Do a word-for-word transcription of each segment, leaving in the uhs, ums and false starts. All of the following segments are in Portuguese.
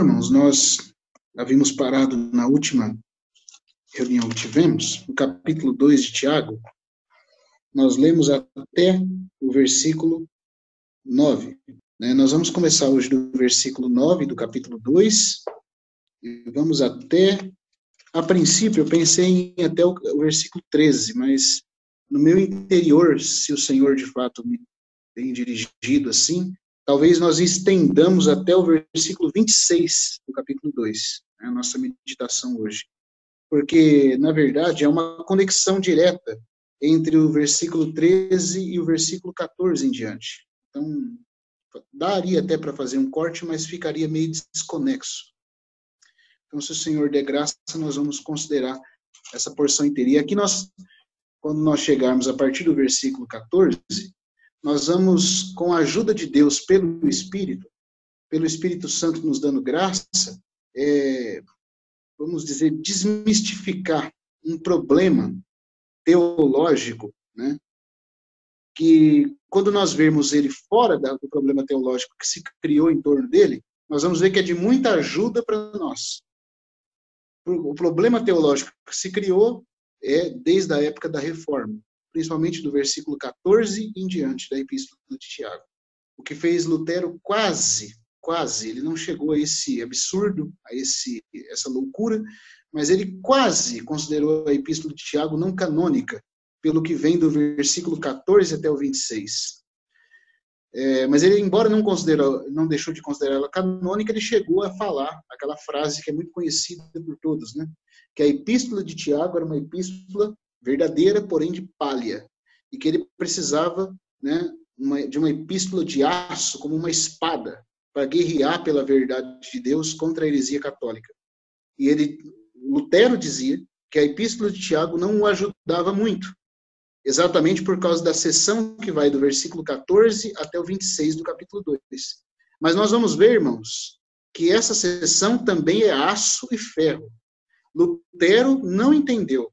irmãos, nós havíamos parado na última reunião que tivemos, no capítulo dois de Tiago, nós lemos até o versículo nove. Né? Nós vamos começar hoje do versículo nove do capítulo dois, e vamos até, a princípio eu pensei em até o, o versículo treze, mas no meu interior, se o Senhor de fato me tem dirigido assim, talvez nós estendamos até o versículo vinte e seis do capítulo dois, né, a nossa meditação hoje. Porque, na verdade, é uma conexão direta entre o versículo treze e o versículo quatorze em diante. Então, daria até para fazer um corte, mas ficaria meio desconexo. Então, se o Senhor der graça, nós vamos considerar essa porção inteira. E aqui nós, quando nós chegarmos a partir do versículo quatorze, nós vamos, com a ajuda de Deus, pelo Espírito, pelo Espírito Santo nos dando graça, é, vamos dizer, desmistificar um problema teológico, né? Que quando nós vermos ele fora do problema teológico que se criou em torno dele, nós vamos ver que é de muita ajuda para nós. O problema teológico que se criou é desde a época da Reforma, principalmente do versículo quatorze em diante da Epístola de Tiago. O que fez Lutero quase, quase, ele não chegou a esse absurdo, a esse, essa loucura, mas ele quase considerou a Epístola de Tiago não canônica, pelo que vem do versículo quatorze até o vinte e seis. É, mas ele, embora não, considerou, não deixou de considerá-la canônica, ele chegou a falar aquela frase que é muito conhecida por todos, né? Que a Epístola de Tiago era uma epístola verdadeira, porém de palha, e que ele precisava, né, uma, de uma epístola de aço, como uma espada, para guerrear pela verdade de Deus contra a heresia católica. E ele, Lutero dizia que a epístola de Tiago não o ajudava muito, exatamente por causa da seção que vai do versículo quatorze até o vinte e seis do capítulo dois. Mas nós vamos ver, irmãos, que essa seção também é aço e ferro. Lutero não entendeu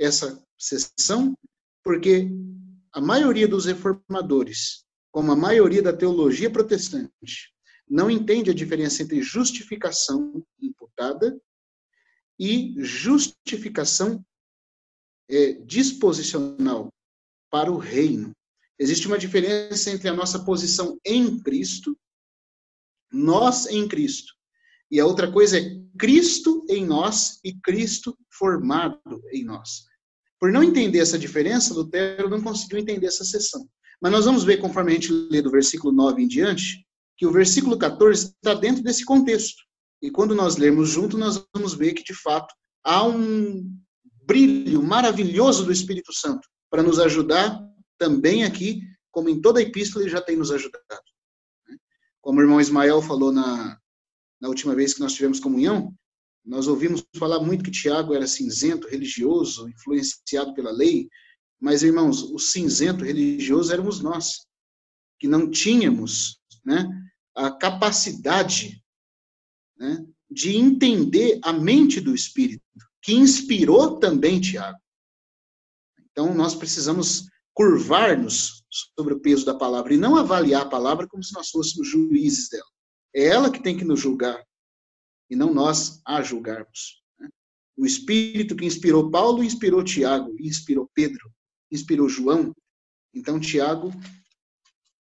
essa seção, porque a maioria dos reformadores, como a maioria da teologia protestante, não entende a diferença entre justificação imputada e justificação é, disposicional para o reino. Existe uma diferença entre a nossa posição em Cristo, nós em Cristo, e a outra coisa é Cristo em nós e Cristo formado em nós. Por não entender essa diferença, Lutero não conseguiu entender essa seção. Mas nós vamos ver, conforme a gente lê do versículo nove em diante, que o versículo quatorze está dentro desse contexto. E quando nós lermos junto, nós vamos ver que, de fato, há um brilho maravilhoso do Espírito Santo para nos ajudar também aqui, como em toda a epístola ele já tem nos ajudado. Como o irmão Ismael falou na... Na última vez que nós tivemos comunhão, nós ouvimos falar muito que Tiago era cinzento, religioso, influenciado pela lei. Mas, irmãos, o cinzento religioso éramos nós, que não tínhamos, né, a capacidade, né, de entender a mente do Espírito, que inspirou também Tiago. Então, nós precisamos curvar-nos sobre o peso da palavra e não avaliar a palavra como se nós fôssemos juízes dela. É ela que tem que nos julgar, e não nós a julgarmos. O Espírito que inspirou Paulo, inspirou Tiago, inspirou Pedro, inspirou João. Então, Tiago,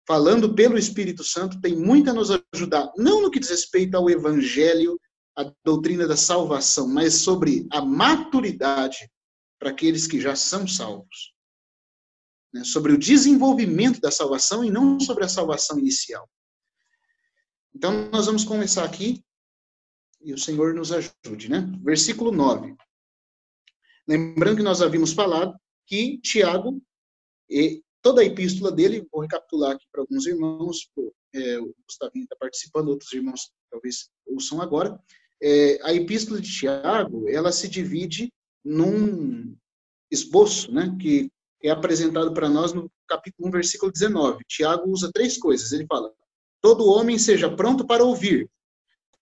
falando pelo Espírito Santo, tem muito a nos ajudar, não no que diz respeito ao Evangelho, à doutrina da salvação, mas sobre a maturidade para aqueles que já são salvos. Sobre o desenvolvimento da salvação e não sobre a salvação inicial. Então, nós vamos começar aqui, e o Senhor nos ajude, né? Versículo nove. Lembrando que nós havíamos falado que Tiago, e toda a epístola dele, vou recapitular aqui para alguns irmãos, é, o Gustavinho está participando, outros irmãos talvez ouçam agora, é, a epístola de Tiago, ela se divide num esboço, né? Que é apresentado para nós no capítulo um, versículo dezenove. Tiago usa três coisas, ele fala: todo homem seja pronto para ouvir,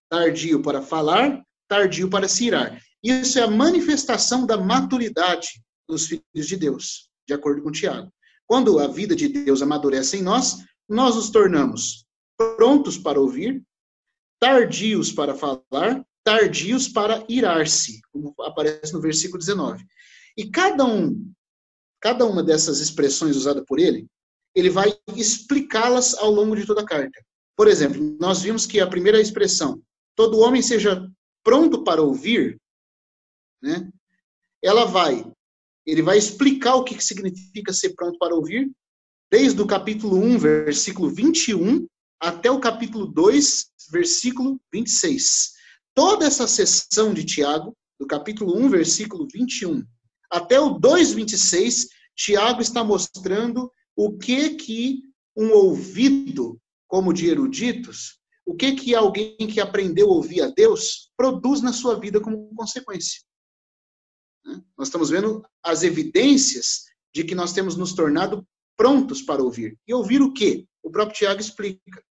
tardio para falar, tardio para se irar. Isso é a manifestação da maturidade dos filhos de Deus, de acordo com Tiago. Quando a vida de Deus amadurece em nós, nós nos tornamos prontos para ouvir, tardios para falar, tardios para irar-se, como aparece no versículo dezenove. E cada um, cada uma dessas expressões usada por ele, ele vai explicá-las ao longo de toda a carta. Por exemplo, nós vimos que a primeira expressão, todo homem seja pronto para ouvir, né? Ela vai, ele vai explicar o que significa ser pronto para ouvir, desde o capítulo um, versículo vinte e um, até o capítulo dois, versículo vinte e seis. Toda essa sessão de Tiago, do capítulo um, versículo vinte e um, até o dois, vinte e seis, Tiago está mostrando o que que um ouvido, como de eruditos, o que que alguém que aprendeu a ouvir a Deus produz na sua vida como consequência. Nós estamos vendo as evidências de que nós temos nos tornado prontos para ouvir. E ouvir o quê? O próprio Tiago explica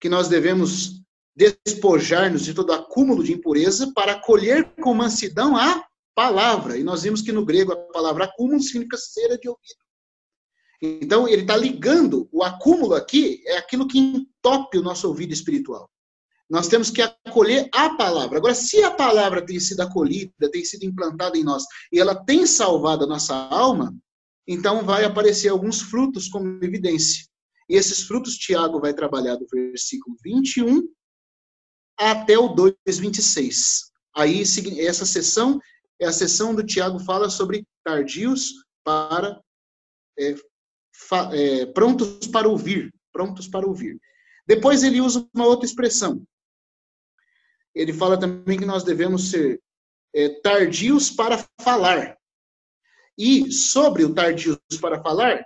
que nós devemos despojar-nos de todo acúmulo de impureza para acolher com mansidão a palavra. E nós vimos que no grego a palavra acúmulo significa cera de ouvido. Então, ele está ligando, o acúmulo aqui é aquilo que entope o nosso ouvido espiritual. Nós temos que acolher a palavra. Agora, se a palavra tem sido acolhida, tem sido implantada em nós, e ela tem salvado a nossa alma, então vai aparecer alguns frutos como evidência. E esses frutos, Tiago vai trabalhar do versículo vinte e um até o dois, vinte e seis. Aí, essa sessão é a sessão do Tiago fala sobre tardios para é, fa, é, prontos para ouvir. Prontos para ouvir. Depois ele usa uma outra expressão. Ele fala também que nós devemos ser é, tardios para falar. E sobre o tardios para falar,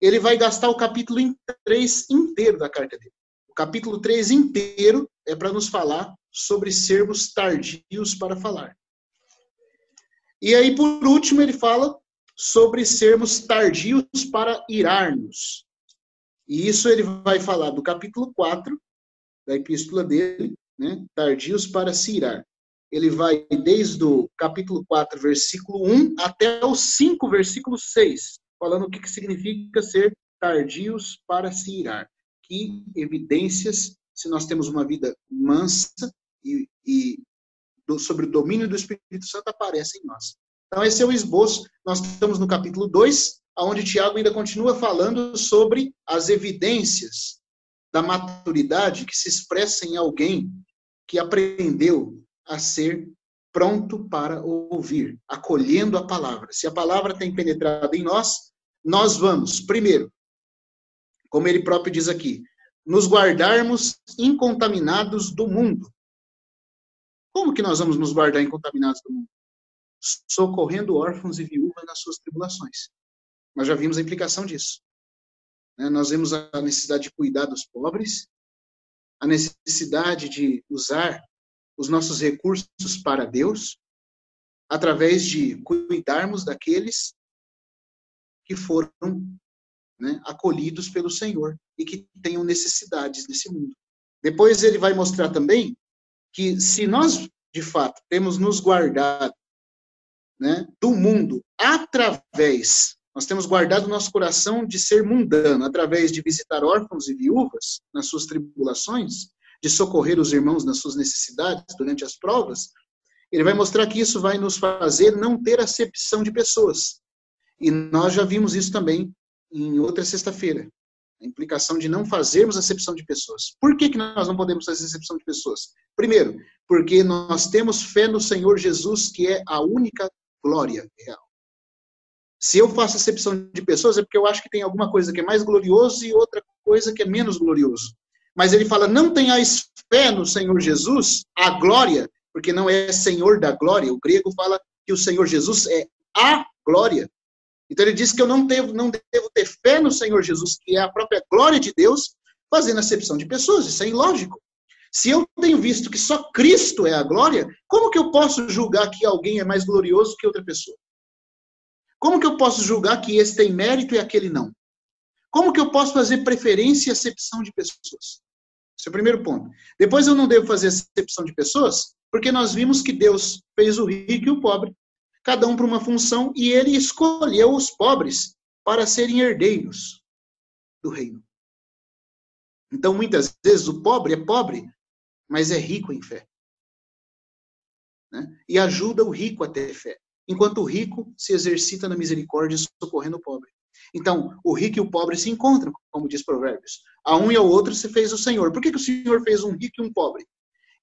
ele vai gastar o capítulo três inteiro da carta dele. O capítulo três inteiro é para nos falar sobre sermos tardios para falar. E aí, por último, ele fala sobre sermos tardios para irar-nos. E isso ele vai falar do capítulo quatro da epístola dele, né? Tardios para se irar. Ele vai desde o capítulo quatro, versículo um, até o cinco, versículo seis, falando o que significa ser tardios para se irar. Que evidências, se nós temos uma vida mansa e, e do, sobre o domínio do Espírito Santo, aparece em nós. Então, esse é o esboço. Nós estamos no capítulo dois, onde Tiago ainda continua falando sobre as evidências da maturidade que se expressa em alguém que aprendeu a ser pronto para ouvir, acolhendo a palavra. Se a palavra tem penetrado em nós, nós vamos, primeiro, como ele próprio diz aqui, nos guardarmos incontaminados do mundo. Como que nós vamos nos guardar incontaminados do mundo? Socorrendo órfãos e viúvas nas suas tribulações. Nós já vimos a implicação disso. Nós vimos a necessidade de cuidar dos pobres, a necessidade de usar os nossos recursos para Deus, através de cuidarmos daqueles que foram, né, acolhidos pelo Senhor e que tenham necessidades nesse mundo. Depois ele vai mostrar também que se nós, de fato, temos nos guardado, né, do mundo através... Nós temos guardado o nosso coração de ser mundano, através de visitar órfãos e viúvas nas suas tribulações, de socorrer os irmãos nas suas necessidades durante as provas. Ele vai mostrar que isso vai nos fazer não ter acepção de pessoas. E nós já vimos isso também em outra sexta-feira. A implicação de não fazermos acepção de pessoas. Por que que nós não podemos fazer acepção de pessoas? Primeiro, porque nós temos fé no Senhor Jesus, que é a única glória real. Se eu faço acepção de pessoas, é porque eu acho que tem alguma coisa que é mais glorioso e outra coisa que é menos glorioso. Mas ele fala, não tenhais fé no Senhor Jesus, a glória, porque não é Senhor da glória. O grego fala que o Senhor Jesus é a glória. Então ele diz que eu não devo, não devo ter fé no Senhor Jesus, que é a própria glória de Deus, fazendo acepção de pessoas. Isso é ilógico. Se eu tenho visto que só Cristo é a glória, como que eu posso julgar que alguém é mais glorioso que outra pessoa? Como que eu posso julgar que esse tem mérito e aquele não? Como que eu posso fazer preferência e acepção de pessoas? Esse é o primeiro ponto. Depois eu não devo fazer acepção de pessoas, porque nós vimos que Deus fez o rico e o pobre, cada um para uma função, e ele escolheu os pobres para serem herdeiros do reino. Então, muitas vezes, o pobre é pobre mas é rico em fé. Né? E ajuda o rico a ter fé, enquanto o rico se exercita na misericórdia socorrendo o pobre. Então, o rico e o pobre se encontram, como diz Provérbios. A um e ao outro se fez o Senhor. Por que, que o Senhor fez um rico e um pobre?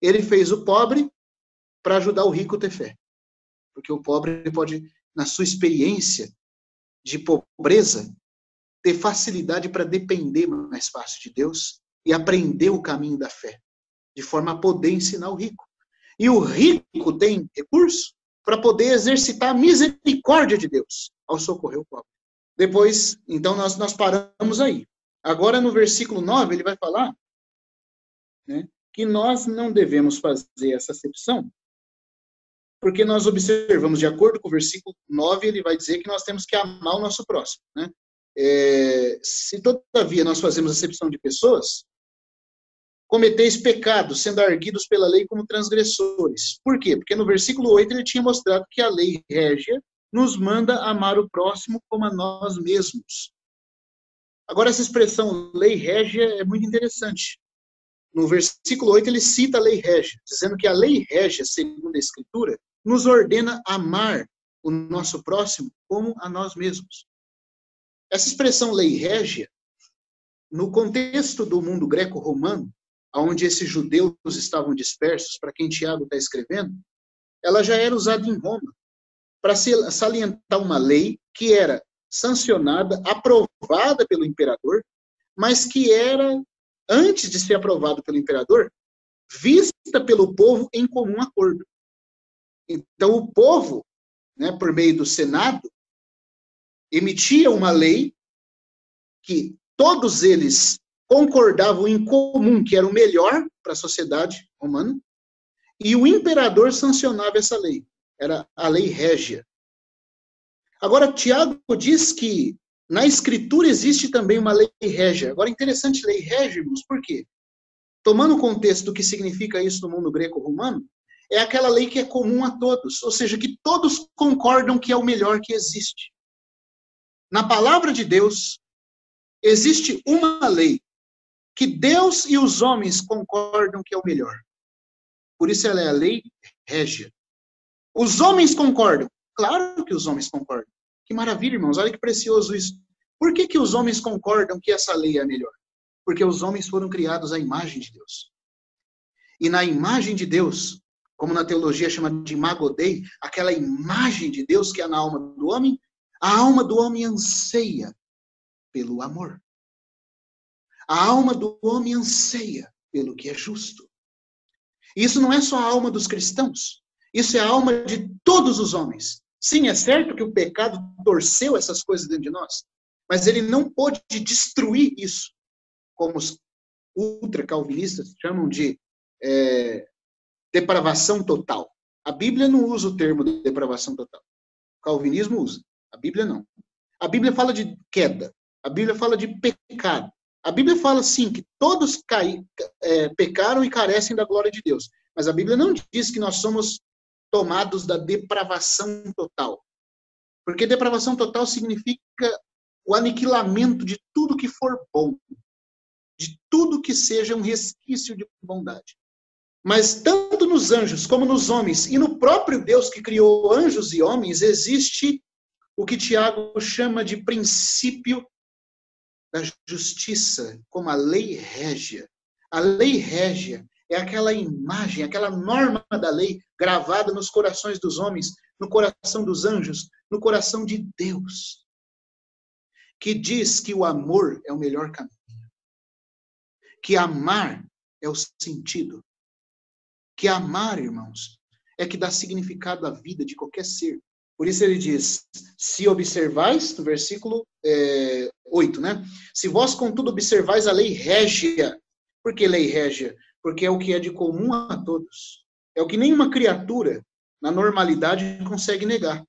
Ele fez o pobre para ajudar o rico a ter fé. Porque o pobre pode, na sua experiência de pobreza, ter facilidade para depender mais fácil de Deus e aprender o caminho da fé, de forma a poder ensinar o rico. E o rico tem recurso para poder exercitar a misericórdia de Deus ao socorrer o pobre. Depois, então, nós, nós paramos aí. Agora, no versículo nove, ele vai falar, né, que nós não devemos fazer essa acepção, porque nós observamos, de acordo com o versículo nove, ele vai dizer que nós temos que amar o nosso próximo. Né? É, se, todavia, nós fazemos acepção de pessoas, cometeis pecado, sendo arguidos pela lei como transgressores. Por quê? Porque no versículo oito ele tinha mostrado que a lei régia nos manda amar o próximo como a nós mesmos. Agora, essa expressão lei régia é muito interessante. No versículo oito, ele cita a lei régia, dizendo que a lei régia, segundo a Escritura, nos ordena amar o nosso próximo como a nós mesmos. Essa expressão lei régia, no contexto do mundo greco-romano, onde esses judeus estavam dispersos, para quem Tiago está escrevendo, ela já era usada em Roma para salientar uma lei que era sancionada, aprovada pelo imperador, mas que era, antes de ser aprovada pelo imperador, vista pelo povo em comum acordo. Então, o povo, né, por meio do Senado, emitia uma lei que todos eles concordavam em comum, que era o melhor para a sociedade romana, e o imperador sancionava essa lei. Era a lei régia. Agora, Tiago diz que na Escritura existe também uma lei régia. Agora, interessante lei régia, irmãos, por quê? Tomando o contexto do que significa isso no mundo greco-romano, é aquela lei que é comum a todos, ou seja, que todos concordam que é o melhor que existe. Na palavra de Deus, existe uma lei que Deus e os homens concordam que é o melhor. Por isso ela é a lei régia. Os homens concordam. Claro que os homens concordam. Que maravilha, irmãos. Olha que precioso isso. Por que que os homens concordam que essa lei é a melhor? Porque os homens foram criados à imagem de Deus. E na imagem de Deus, como na teologia chama de imago Dei, aquela imagem de Deus que é na alma do homem, a alma do homem anseia pelo amor. A alma do homem anseia pelo que é justo. E isso não é só a alma dos cristãos. Isso é a alma de todos os homens. Sim, é certo que o pecado torceu essas coisas dentro de nós, mas ele não pôde destruir isso, como os ultracalvinistas chamam de é, depravação total. A Bíblia não usa o termo de depravação total. O calvinismo usa, a Bíblia não. A Bíblia fala de queda, a Bíblia fala de pecado. A Bíblia fala, sim, que todos caí, é, pecaram e carecem da glória de Deus. Mas a Bíblia não diz que nós somos tomados da depravação total. Porque depravação total significa o aniquilamento de tudo que for bom. De tudo que seja um resquício de bondade. Mas tanto nos anjos como nos homens, e no próprio Deus que criou anjos e homens, existe o que Tiago chama de princípio da justiça, como a lei régia. A lei régia é aquela imagem, aquela norma da lei gravada nos corações dos homens, no coração dos anjos, no coração de Deus, que diz que o amor é o melhor caminho, que amar é o sentido, que amar, irmãos, é que dá significado à vida de qualquer ser. Por isso ele diz, se observais, no versículo é, oito, né? Se vós, contudo, observais a lei régia. Por que lei régia? Porque é o que é de comum a todos. É o que nenhuma criatura, na normalidade, consegue negar.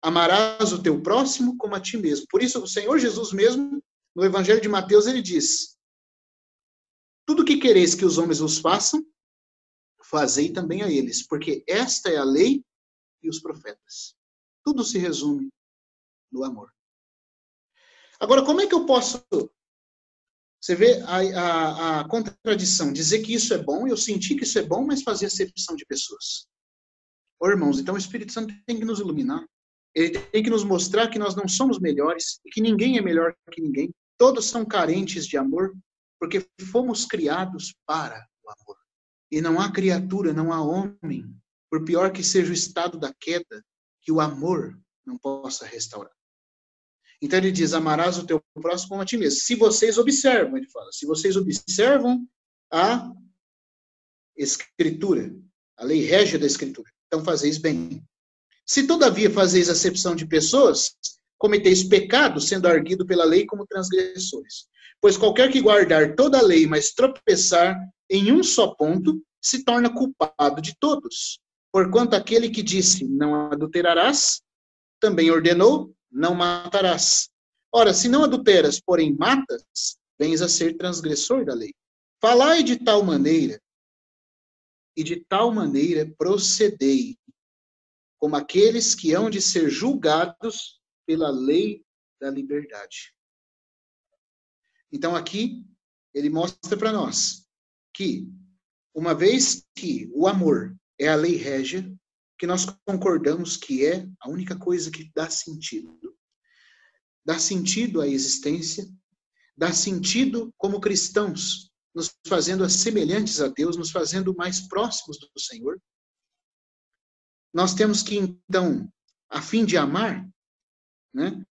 Amarás o teu próximo como a ti mesmo. Por isso, o Senhor Jesus mesmo, no Evangelho de Mateus, ele diz, tudo que quereis que os homens vos façam, fazei também a eles, porque esta é a lei e os profetas. Tudo se resume no amor. Agora, como é que eu posso Você vê a, a, a contradição, dizer que isso é bom, eu senti que isso é bom, mas fazer acepção de pessoas. Ô, irmãos, então o Espírito Santo tem que nos iluminar. Ele tem que nos mostrar que nós não somos melhores, e que ninguém é melhor que ninguém. Todos são carentes de amor, porque fomos criados para o amor. E não há criatura, não há homem, por pior que seja o estado da queda, que o amor não possa restaurar. Então ele diz, amarás o teu próximo como a ti mesmo. Se vocês observam, ele fala, se vocês observam a escritura, a lei régia da escritura, então fazeis bem. Se todavia fazeis acepção de pessoas, cometeis pecado, sendo arguido pela lei como transgressores. Pois qualquer que guardar toda a lei, mas tropeçar em um só ponto, se torna culpado de todos. Porquanto aquele que disse, não adulterarás, também ordenou, não matarás. Ora, se não adulteras, porém matas, vens a ser transgressor da lei. Falai de tal maneira, e de tal maneira procedei, como aqueles que hão de ser julgados pela lei da liberdade. Então aqui, ele mostra para nós que, uma vez que o amor é a lei régia, que nós concordamos que é a única coisa que dá sentido. Dá sentido à existência, dá sentido como cristãos, nos fazendo semelhantes a Deus, nos fazendo mais próximos do Senhor. Nós temos que, então, a fim de amar, né,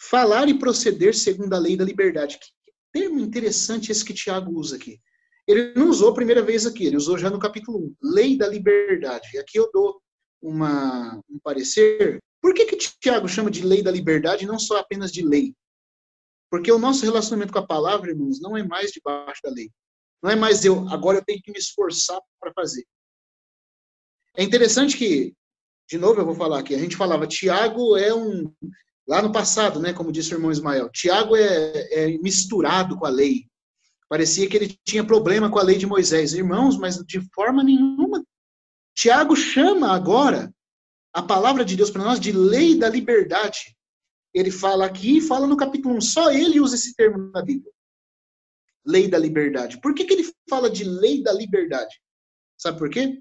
falar e proceder segundo a lei da liberdade. Que termo interessante esse que Tiago usa aqui. Ele não usou a primeira vez aqui, ele usou já no capítulo um, lei da liberdade. E aqui eu dou uma, um parecer. Por que que Tiago chama de lei da liberdade e não só apenas de lei? Porque o nosso relacionamento com a palavra, irmãos, não é mais debaixo da lei. Não é mais eu, agora eu tenho que me esforçar para fazer. É interessante que, de novo eu vou falar aqui, a gente falava, Tiago é um, lá no passado, né, como disse o irmão Ismael, Tiago é, é misturado com a lei. Parecia que ele tinha problema com a lei de Moisés. Irmãos, mas de forma nenhuma. Tiago chama agora a palavra de Deus para nós de lei da liberdade. Ele fala aqui e fala no capítulo um. Só ele usa esse termo na Bíblia. Lei da liberdade. Por que que ele fala de lei da liberdade? Sabe por quê?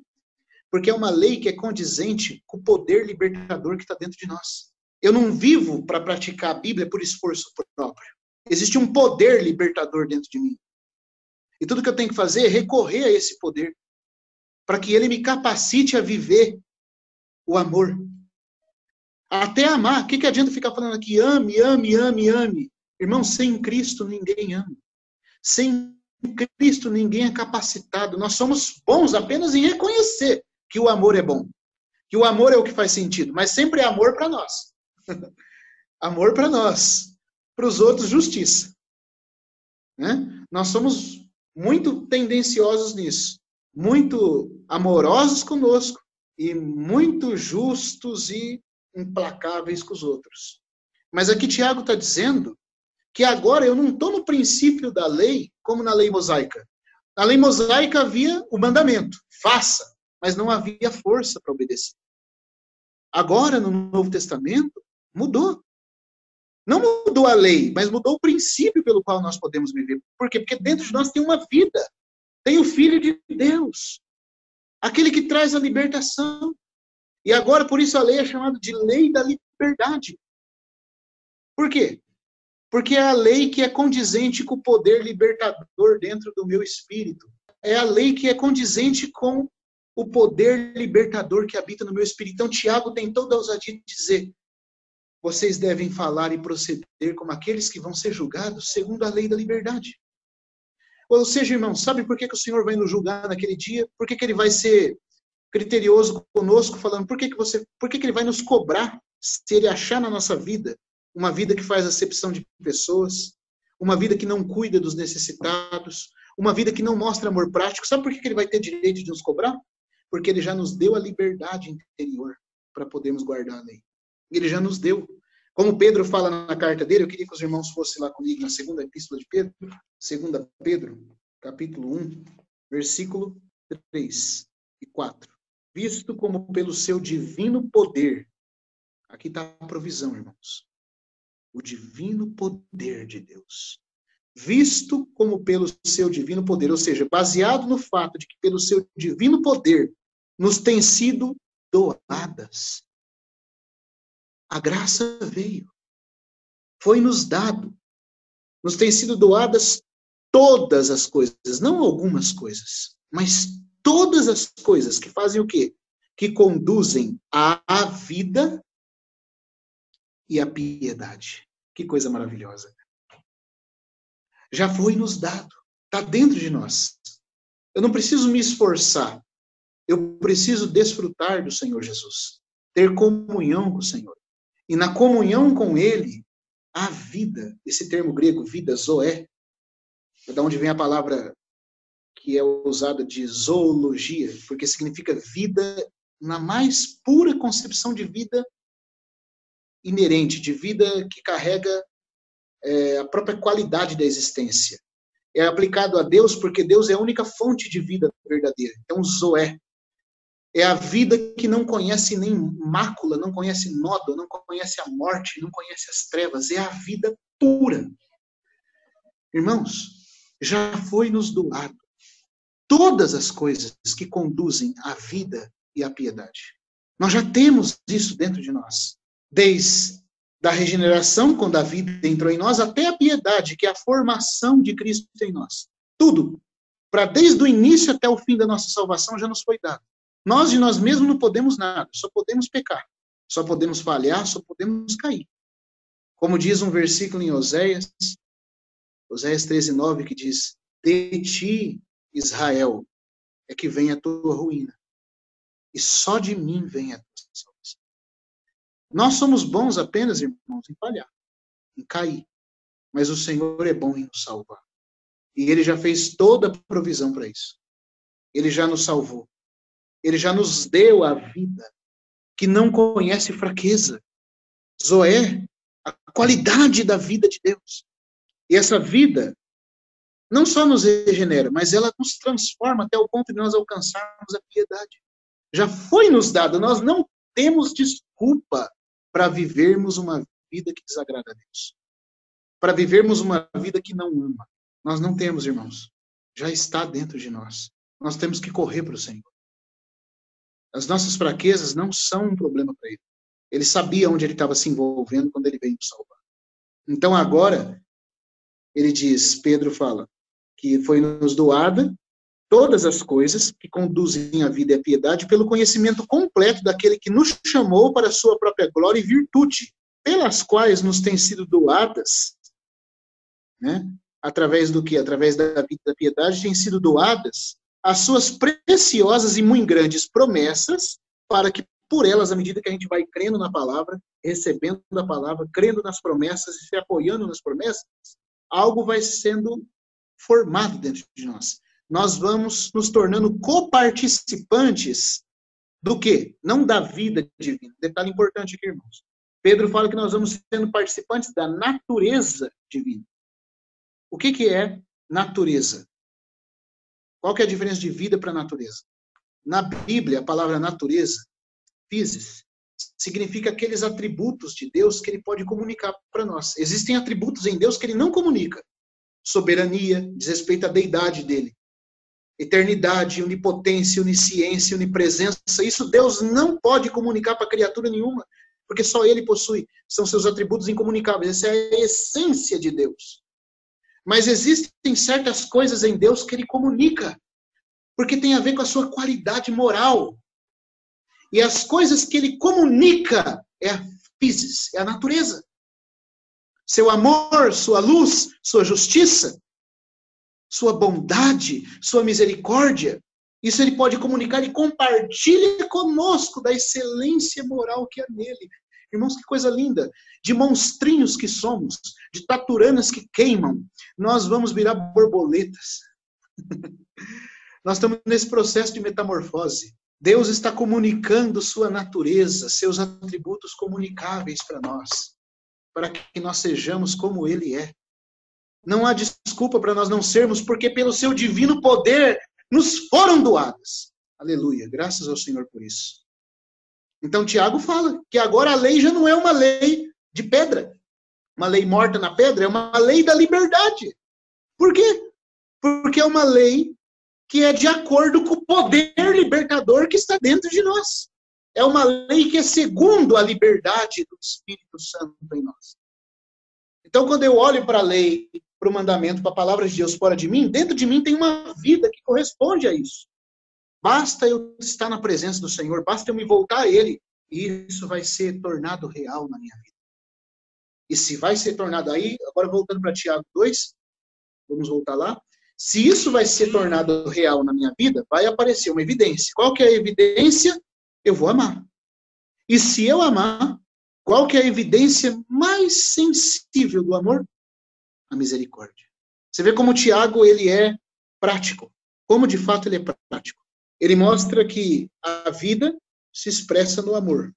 Porque é uma lei que é condizente com o poder libertador que está dentro de nós. Eu não vivo para praticar a Bíblia por esforço próprio. Existe um poder libertador dentro de mim. E tudo que eu tenho que fazer é recorrer a esse poder, para que ele me capacite a viver o amor. Até amar. O que que adianta ficar falando aqui? Ame, ame, ame, ame. Irmão, sem Cristo ninguém ama. Sem Cristo ninguém é capacitado. Nós somos bons apenas em reconhecer que o amor é bom. Que o amor é o que faz sentido. Mas sempre é amor para nós. Amor para nós. Para os outros, justiça. Né? Nós somos muito tendenciosos nisso, muito amorosos conosco e muito justos e implacáveis com os outros. Mas aqui Tiago está dizendo que agora eu não estou no princípio da lei como na lei mosaica. Na lei mosaica havia o mandamento, faça, mas não havia força para obedecer. Agora, no Novo Testamento, mudou. Não mudou a lei, mas mudou o princípio pelo qual nós podemos viver. Por quê? Porque dentro de nós tem uma vida. Tem o Filho de Deus. Aquele que traz a libertação. E agora, por isso, a lei é chamada de lei da liberdade. Por quê? Porque é a lei que é condizente com o poder libertador dentro do meu espírito. É a lei que é condizente com o poder libertador que habita no meu espírito. Então, Tiago tem toda a ousadia de dizer: vocês devem falar e proceder como aqueles que vão ser julgados segundo a lei da liberdade. Ou seja, irmão, sabe por que que o Senhor vai nos julgar naquele dia? Por que que Ele vai ser criterioso conosco, falando, por que que você, por que que Ele vai nos cobrar se Ele achar na nossa vida uma vida que faz acepção de pessoas, uma vida que não cuida dos necessitados, uma vida que não mostra amor prático? Sabe por que que Ele vai ter direito de nos cobrar? Porque Ele já nos deu a liberdade interior para podermos guardar a lei. Ele já nos deu. Como Pedro fala na carta dele, eu queria que os irmãos fossem lá comigo, na segunda epístola de Pedro, segunda Pedro, capítulo um, versículo três e quatro. Visto como pelo seu divino poder, aqui está a provisão, irmãos, o divino poder de Deus visto como pelo seu divino poder, ou seja, baseado no fato de que pelo seu divino poder nos têm sido doadas. A graça veio, foi nos dado, nos têm sido doadas todas as coisas, não algumas coisas, mas todas as coisas que fazem o quê? Que conduzem à vida e à piedade. Que coisa maravilhosa. Já foi nos dado. Está dentro de nós. Eu não preciso me esforçar. Eu preciso desfrutar do Senhor Jesus. Ter comunhão com o Senhor. E na comunhão com Ele, a vida. Esse termo grego, vida, zoé. É da onde vem a palavra que é usada de zoologia. Porque significa vida na mais pura concepção de vida inerente. De vida que carrega... É a própria qualidade da existência. É aplicado a Deus porque Deus é a única fonte de vida verdadeira. Então, zoé. É a vida que não conhece nem mácula, não conhece nódoa, não conhece a morte, não conhece as trevas. É a vida pura. Irmãos, já foi nos doado todas as coisas que conduzem à vida e à piedade. Nós já temos isso dentro de nós. Desde da regeneração, quando a vida entrou em nós, até a piedade, que é a formação de Cristo em nós. Tudo, para desde o início até o fim da nossa salvação, já nos foi dado. Nós de nós mesmos não podemos nada, só podemos pecar, só podemos falhar, só podemos cair. Como diz um versículo em Oséias, Oséias treze, nove, que diz, de ti, Israel, é que vem a tua ruína, e só de mim vem a tua salvação. Nós somos bons apenas, irmãos, em falhar, em cair. Mas o Senhor é bom em nos salvar. E Ele já fez toda a provisão para isso. Ele já nos salvou. Ele já nos deu a vida que não conhece fraqueza. Zoé, a qualidade da vida de Deus. E essa vida não só nos regenera, mas ela nos transforma até o ponto de nós alcançarmos a piedade. Já foi nos dada, nós não temos desculpa para vivermos uma vida que desagrada a Deus. Para vivermos uma vida que não ama. Nós não temos, irmãos. Já está dentro de nós. Nós temos que correr para o Senhor. As nossas fraquezas não são um problema para Ele. Ele sabia onde Ele estava se envolvendo quando Ele veio nos salvar. Então agora, Ele diz, Pedro fala, que foi nos doada todas as coisas que conduzem à vida e à piedade pelo conhecimento completo daquele que nos chamou para a sua própria glória e virtude, pelas quais nos têm sido doadas, né? Através do que? Através da vida e da piedade têm sido doadas as suas preciosas e muito grandes promessas, para que por elas, à medida que a gente vai crendo na palavra, recebendo a palavra, crendo nas promessas e se apoiando nas promessas, algo vai sendo formado dentro de nós. Nós vamos nos tornando coparticipantes do quê? Não da vida divina. Detalhe importante aqui, irmãos. Pedro fala que nós vamos sendo participantes da natureza divina. O que que é natureza? Qual que é a diferença de vida para natureza? Na Bíblia, a palavra natureza, physis, significa aqueles atributos de Deus que Ele pode comunicar para nós. Existem atributos em Deus que Ele não comunica. Soberania, diz respeito à deidade dEle. Eternidade, onipotência, onisciência, onipresença, isso Deus não pode comunicar para criatura nenhuma, porque só Ele possui, são seus atributos incomunicáveis, essa é a essência de Deus. Mas existem certas coisas em Deus que Ele comunica, porque tem a ver com a sua qualidade moral. E as coisas que Ele comunica é a physis, é a natureza. Seu amor, sua luz, sua justiça, sua bondade, sua misericórdia. Isso Ele pode comunicar e compartilha conosco da excelência moral que há nele. Irmãos, que coisa linda. De monstrinhos que somos, de taturanas que queimam, nós vamos virar borboletas. Nós estamos nesse processo de metamorfose. Deus está comunicando sua natureza, seus atributos comunicáveis para nós, para que nós sejamos como Ele é. Não há desculpa para nós não sermos, porque pelo seu divino poder nos foram doadas. Aleluia, graças ao Senhor por isso. Então Tiago fala que agora a lei já não é uma lei de pedra, uma lei morta na pedra, é uma lei da liberdade. Por quê? Porque é uma lei que é de acordo com o poder libertador que está dentro de nós. É uma lei que é segundo a liberdade do Espírito Santo em nós. Então, quando eu olho para a lei, para o mandamento, para a palavra de Deus fora de mim, dentro de mim tem uma vida que corresponde a isso. Basta eu estar na presença do Senhor, basta eu me voltar a Ele, e isso vai ser tornado real na minha vida. E se vai ser tornado aí, agora voltando para Tiago dois, vamos voltar lá. Se isso vai ser tornado real na minha vida, vai aparecer uma evidência. Qual que é a evidência? Eu vou amar. E se eu amar, qual que é a evidência mais sensível do amor? A misericórdia. Você vê como o Tiago, ele é prático. Como, de fato, ele é prático. Ele mostra que a vida se expressa no amor.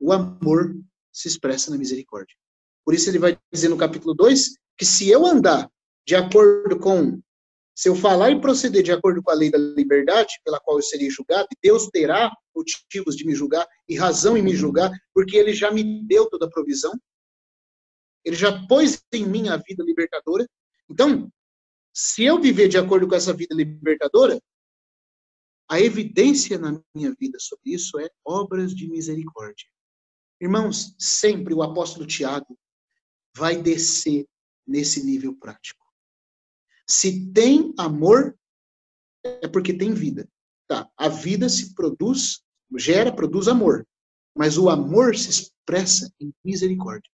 O amor se expressa na misericórdia. Por isso ele vai dizer no capítulo dois, que se eu andar de acordo com... Se eu falar e proceder de acordo com a lei da liberdade, pela qual eu serei julgado, Deus terá motivos de me julgar e razão em me julgar, porque Ele já me deu toda a provisão. Ele já pôs em mim a vida libertadora. Então, se eu viver de acordo com essa vida libertadora, a evidência na minha vida sobre isso é obras de misericórdia. Irmãos, sempre o apóstolo Tiago vai descer nesse nível prático. Se tem amor, é porque tem vida. Tá, a vida se produz, gera, produz amor. Mas o amor se expressa em misericórdia.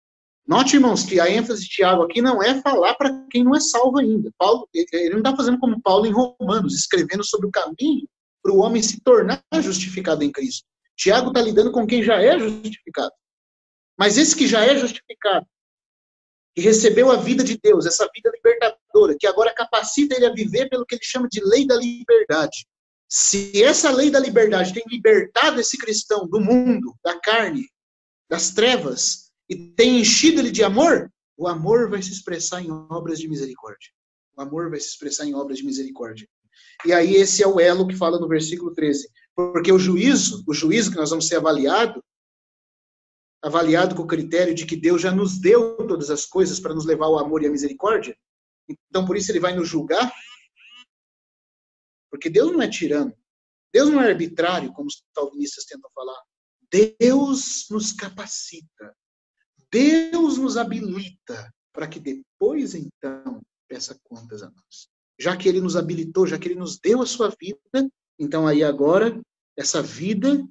Note, irmãos, que a ênfase de Tiago aqui não é falar para quem não é salvo ainda. Paulo, ele não está fazendo como Paulo em Romanos, escrevendo sobre o caminho para o homem se tornar justificado em Cristo. Tiago está lidando com quem já é justificado. Mas esse que já é justificado, que recebeu a vida de Deus, essa vida libertadora, que agora capacita ele a viver pelo que ele chama de lei da liberdade. Se essa lei da liberdade tem libertado esse cristão do mundo, da carne, das trevas, e tem enchido ele de amor, o amor vai se expressar em obras de misericórdia. O amor vai se expressar em obras de misericórdia. E aí esse é o elo que fala no versículo treze. Porque o juízo, o juízo que nós vamos ser avaliado, avaliado com o critério de que Deus já nos deu todas as coisas para nos levar ao amor e à misericórdia. Então, por isso ele vai nos julgar. Porque Deus não é tirano. Deus não é arbitrário, como os calvinistas tentam falar. Deus nos capacita. Deus nos habilita para que depois, então, peça contas a nós. Já que ele nos habilitou, já que ele nos deu a sua vida, então aí agora, essa vida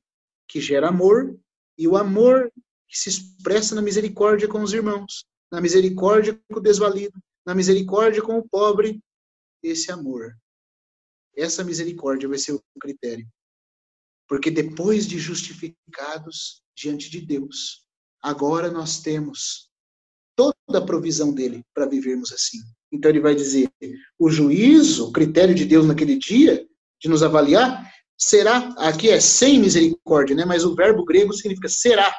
que gera amor, e o amor que se expressa na misericórdia com os irmãos, na misericórdia com o desvalido, na misericórdia com o pobre, esse amor, essa misericórdia vai ser o critério. Porque depois de justificados diante de Deus, agora nós temos toda a provisão dele para vivermos assim. Então ele vai dizer, o juízo, o critério de Deus naquele dia, de nos avaliar, será, aqui é sem misericórdia, né? Mas o verbo grego significa será.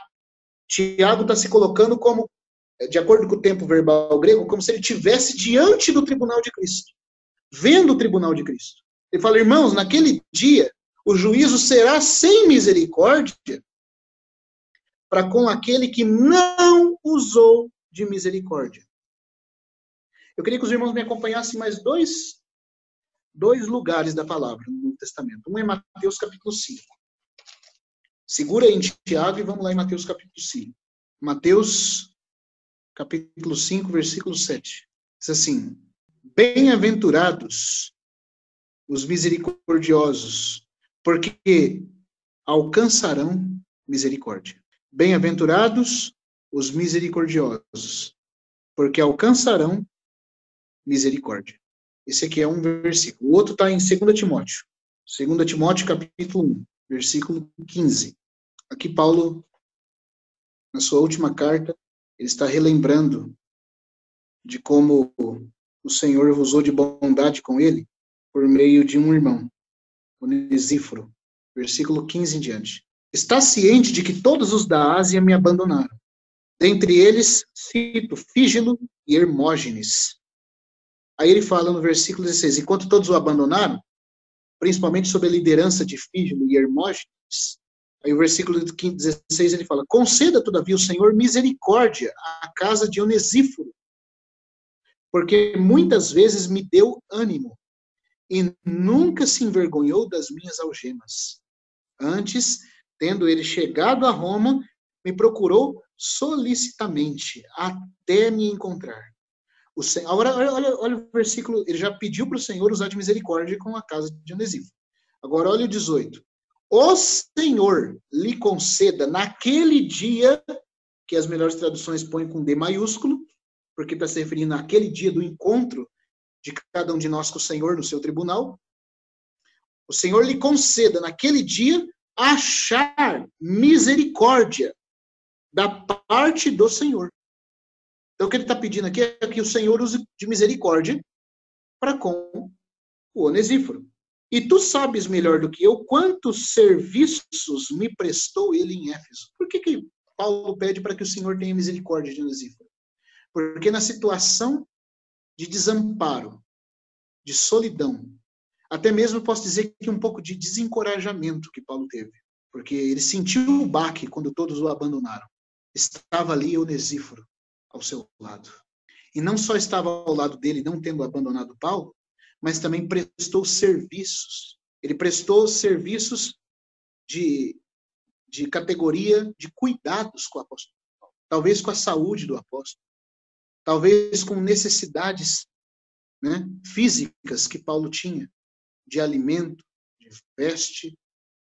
Tiago está se colocando como, de acordo com o tempo verbal grego, como se ele estivesse diante do tribunal de Cristo. Vendo o tribunal de Cristo. Ele fala, irmãos, naquele dia, o juízo será sem misericórdia para com aquele que não usou de misericórdia. Eu queria que os irmãos me acompanhassem mais dois Dois lugares da palavra no Novo Testamento. Um é Mateus capítulo cinco. Segura aí em Tiago e vamos lá em Mateus capítulo cinco. Mateus capítulo cinco, versículo sete. Diz assim, bem-aventurados os misericordiosos, porque alcançarão misericórdia. Bem-aventurados os misericordiosos, porque alcançarão misericórdia. Esse aqui é um versículo. O outro está em dois Timóteo. dois Timóteo, capítulo um, versículo quinze. Aqui Paulo, na sua última carta, ele está relembrando de como o Senhor usou de bondade com ele por meio de um irmão, Onésiforo. versículo quinze em diante. Está ciente de que todos os da Ásia me abandonaram. Dentre eles, cito Fígelo e Hermógenes. Aí ele fala no versículo dezesseis, enquanto todos o abandonaram, principalmente sob a liderança de Fígelo e Hermógenes, aí o versículo dezesseis ele fala, conceda, todavia, o Senhor misericórdia à casa de Onésiforo, porque muitas vezes me deu ânimo, e nunca se envergonhou das minhas algemas. Antes, tendo ele chegado a Roma, me procurou solicitamente, até me encontrar. O Senhor, olha, olha, olha o versículo, ele já pediu para o Senhor usar de misericórdia com a casa de Onésiforo. Agora, olha o dezoito. O Senhor lhe conceda naquele dia, que as melhores traduções põem com D maiúsculo, porque está se referindo àquele dia do encontro de cada um de nós com o Senhor no seu tribunal. O Senhor lhe conceda naquele dia achar misericórdia da parte do Senhor. Então, o que ele está pedindo aqui é que o Senhor use de misericórdia para com o Onésiforo. E tu sabes melhor do que eu quantos serviços me prestou ele em Éfeso. Por que que Paulo pede para que o Senhor tenha misericórdia de Onésiforo? Porque na situação de desamparo, de solidão, até mesmo posso dizer que um pouco de desencorajamento que Paulo teve, porque ele sentiu o baque quando todos o abandonaram. Estava ali Onésiforo ao seu lado. E não só estava ao lado dele, não tendo abandonado Paulo, mas também prestou serviços. Ele prestou serviços de, de categoria de cuidados com o apóstolo Paulo. Talvez com a saúde do apóstolo. Talvez com necessidades, né, físicas que Paulo tinha, de alimento, de veste,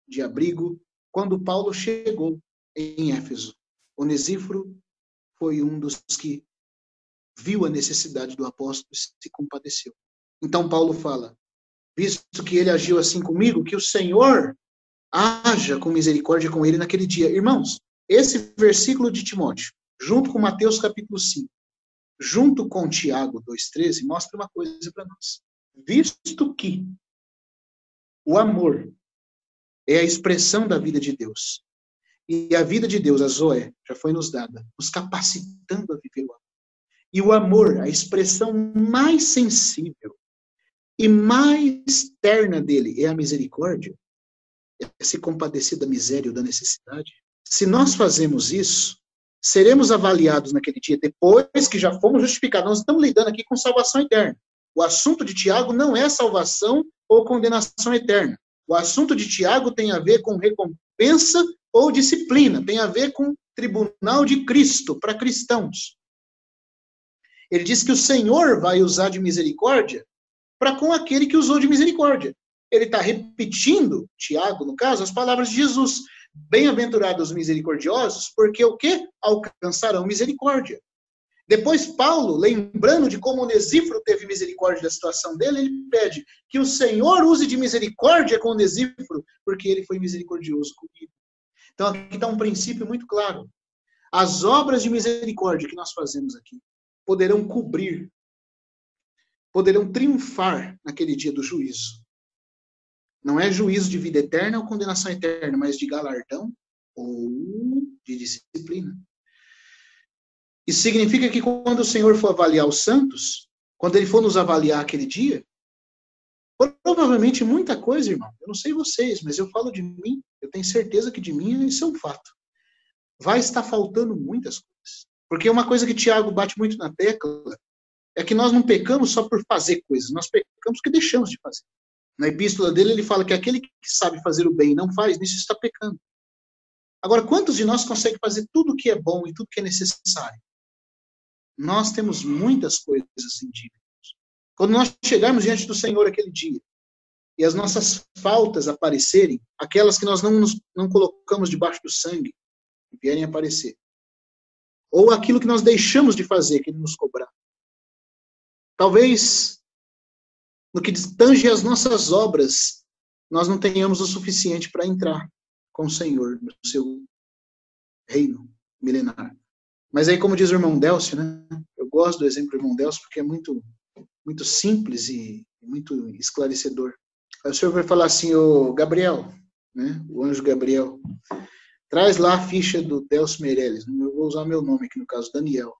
de abrigo. Quando Paulo chegou em Éfeso, Onésiforo foi um dos que viu a necessidade do apóstolo e se compadeceu. Então, Paulo fala, visto que ele agiu assim comigo, que o Senhor haja com misericórdia com ele naquele dia. Irmãos, esse versículo de Timóteo, junto com Mateus capítulo cinco, junto com Tiago dois, treze, mostra uma coisa para nós. Visto que o amor é a expressão da vida de Deus, e a vida de Deus, a Zoé, já foi nos dada, nos capacitando a viver o amor. E o amor, a expressão mais sensível e mais terna dele é a misericórdia, é se compadecer da miséria ou da necessidade. Se nós fazemos isso, seremos avaliados naquele dia, depois que já fomos justificados. Nós estamos lidando aqui com salvação eterna. O assunto de Tiago não é salvação ou condenação eterna. O assunto de Tiago tem a ver com recompensa ou disciplina, tem a ver com tribunal de Cristo para cristãos. Ele diz que o Senhor vai usar de misericórdia para com aquele que usou de misericórdia. Ele está repetindo, Tiago, no caso, as palavras de Jesus. Bem-aventurados os misericordiosos, porque o quê? Alcançarão misericórdia. Depois, Paulo, lembrando de como Onésiforo teve misericórdia da situação dele, ele pede que o Senhor use de misericórdia com Onésiforo, porque ele foi misericordioso comigo. Então, aqui está um princípio muito claro. As obras de misericórdia que nós fazemos aqui poderão cobrir, poderão triunfar naquele dia do juízo. Não é juízo de vida eterna ou condenação eterna, mas de galardão ou de disciplina. Isso significa que quando o Senhor for avaliar os santos, quando Ele for nos avaliar aquele dia, provavelmente muita coisa, irmão, eu não sei vocês, mas eu falo de mim, eu tenho certeza que de mim isso é um fato. Vai estar faltando muitas coisas. Porque uma coisa que Tiago bate muito na tecla é que nós não pecamos só por fazer coisas, nós pecamos porque deixamos de fazer. Na epístola dele, ele fala que aquele que sabe fazer o bem e não faz, nisso está pecando. Agora, quantos de nós conseguem fazer tudo o que é bom e tudo o que é necessário? Nós temos muitas coisas assim, dívidas. Quando nós chegarmos diante do Senhor aquele dia, e as nossas faltas aparecerem, aquelas que nós não, nos, não colocamos debaixo do sangue, que vierem aparecer, ou aquilo que nós deixamos de fazer, que Ele nos cobrar. Talvez, no que tange às nossas obras, nós não tenhamos o suficiente para entrar com o Senhor no seu reino milenar. Mas aí, como diz o irmão Delcio, né? Eu gosto do exemplo do irmão Delcio, porque é muito, muito simples e muito esclarecedor. Aí o Senhor vai falar assim, ô Gabriel, né? O anjo Gabriel, traz lá a ficha do Delcio Meirelles. Eu vou usar meu nome aqui, no caso, Daniel.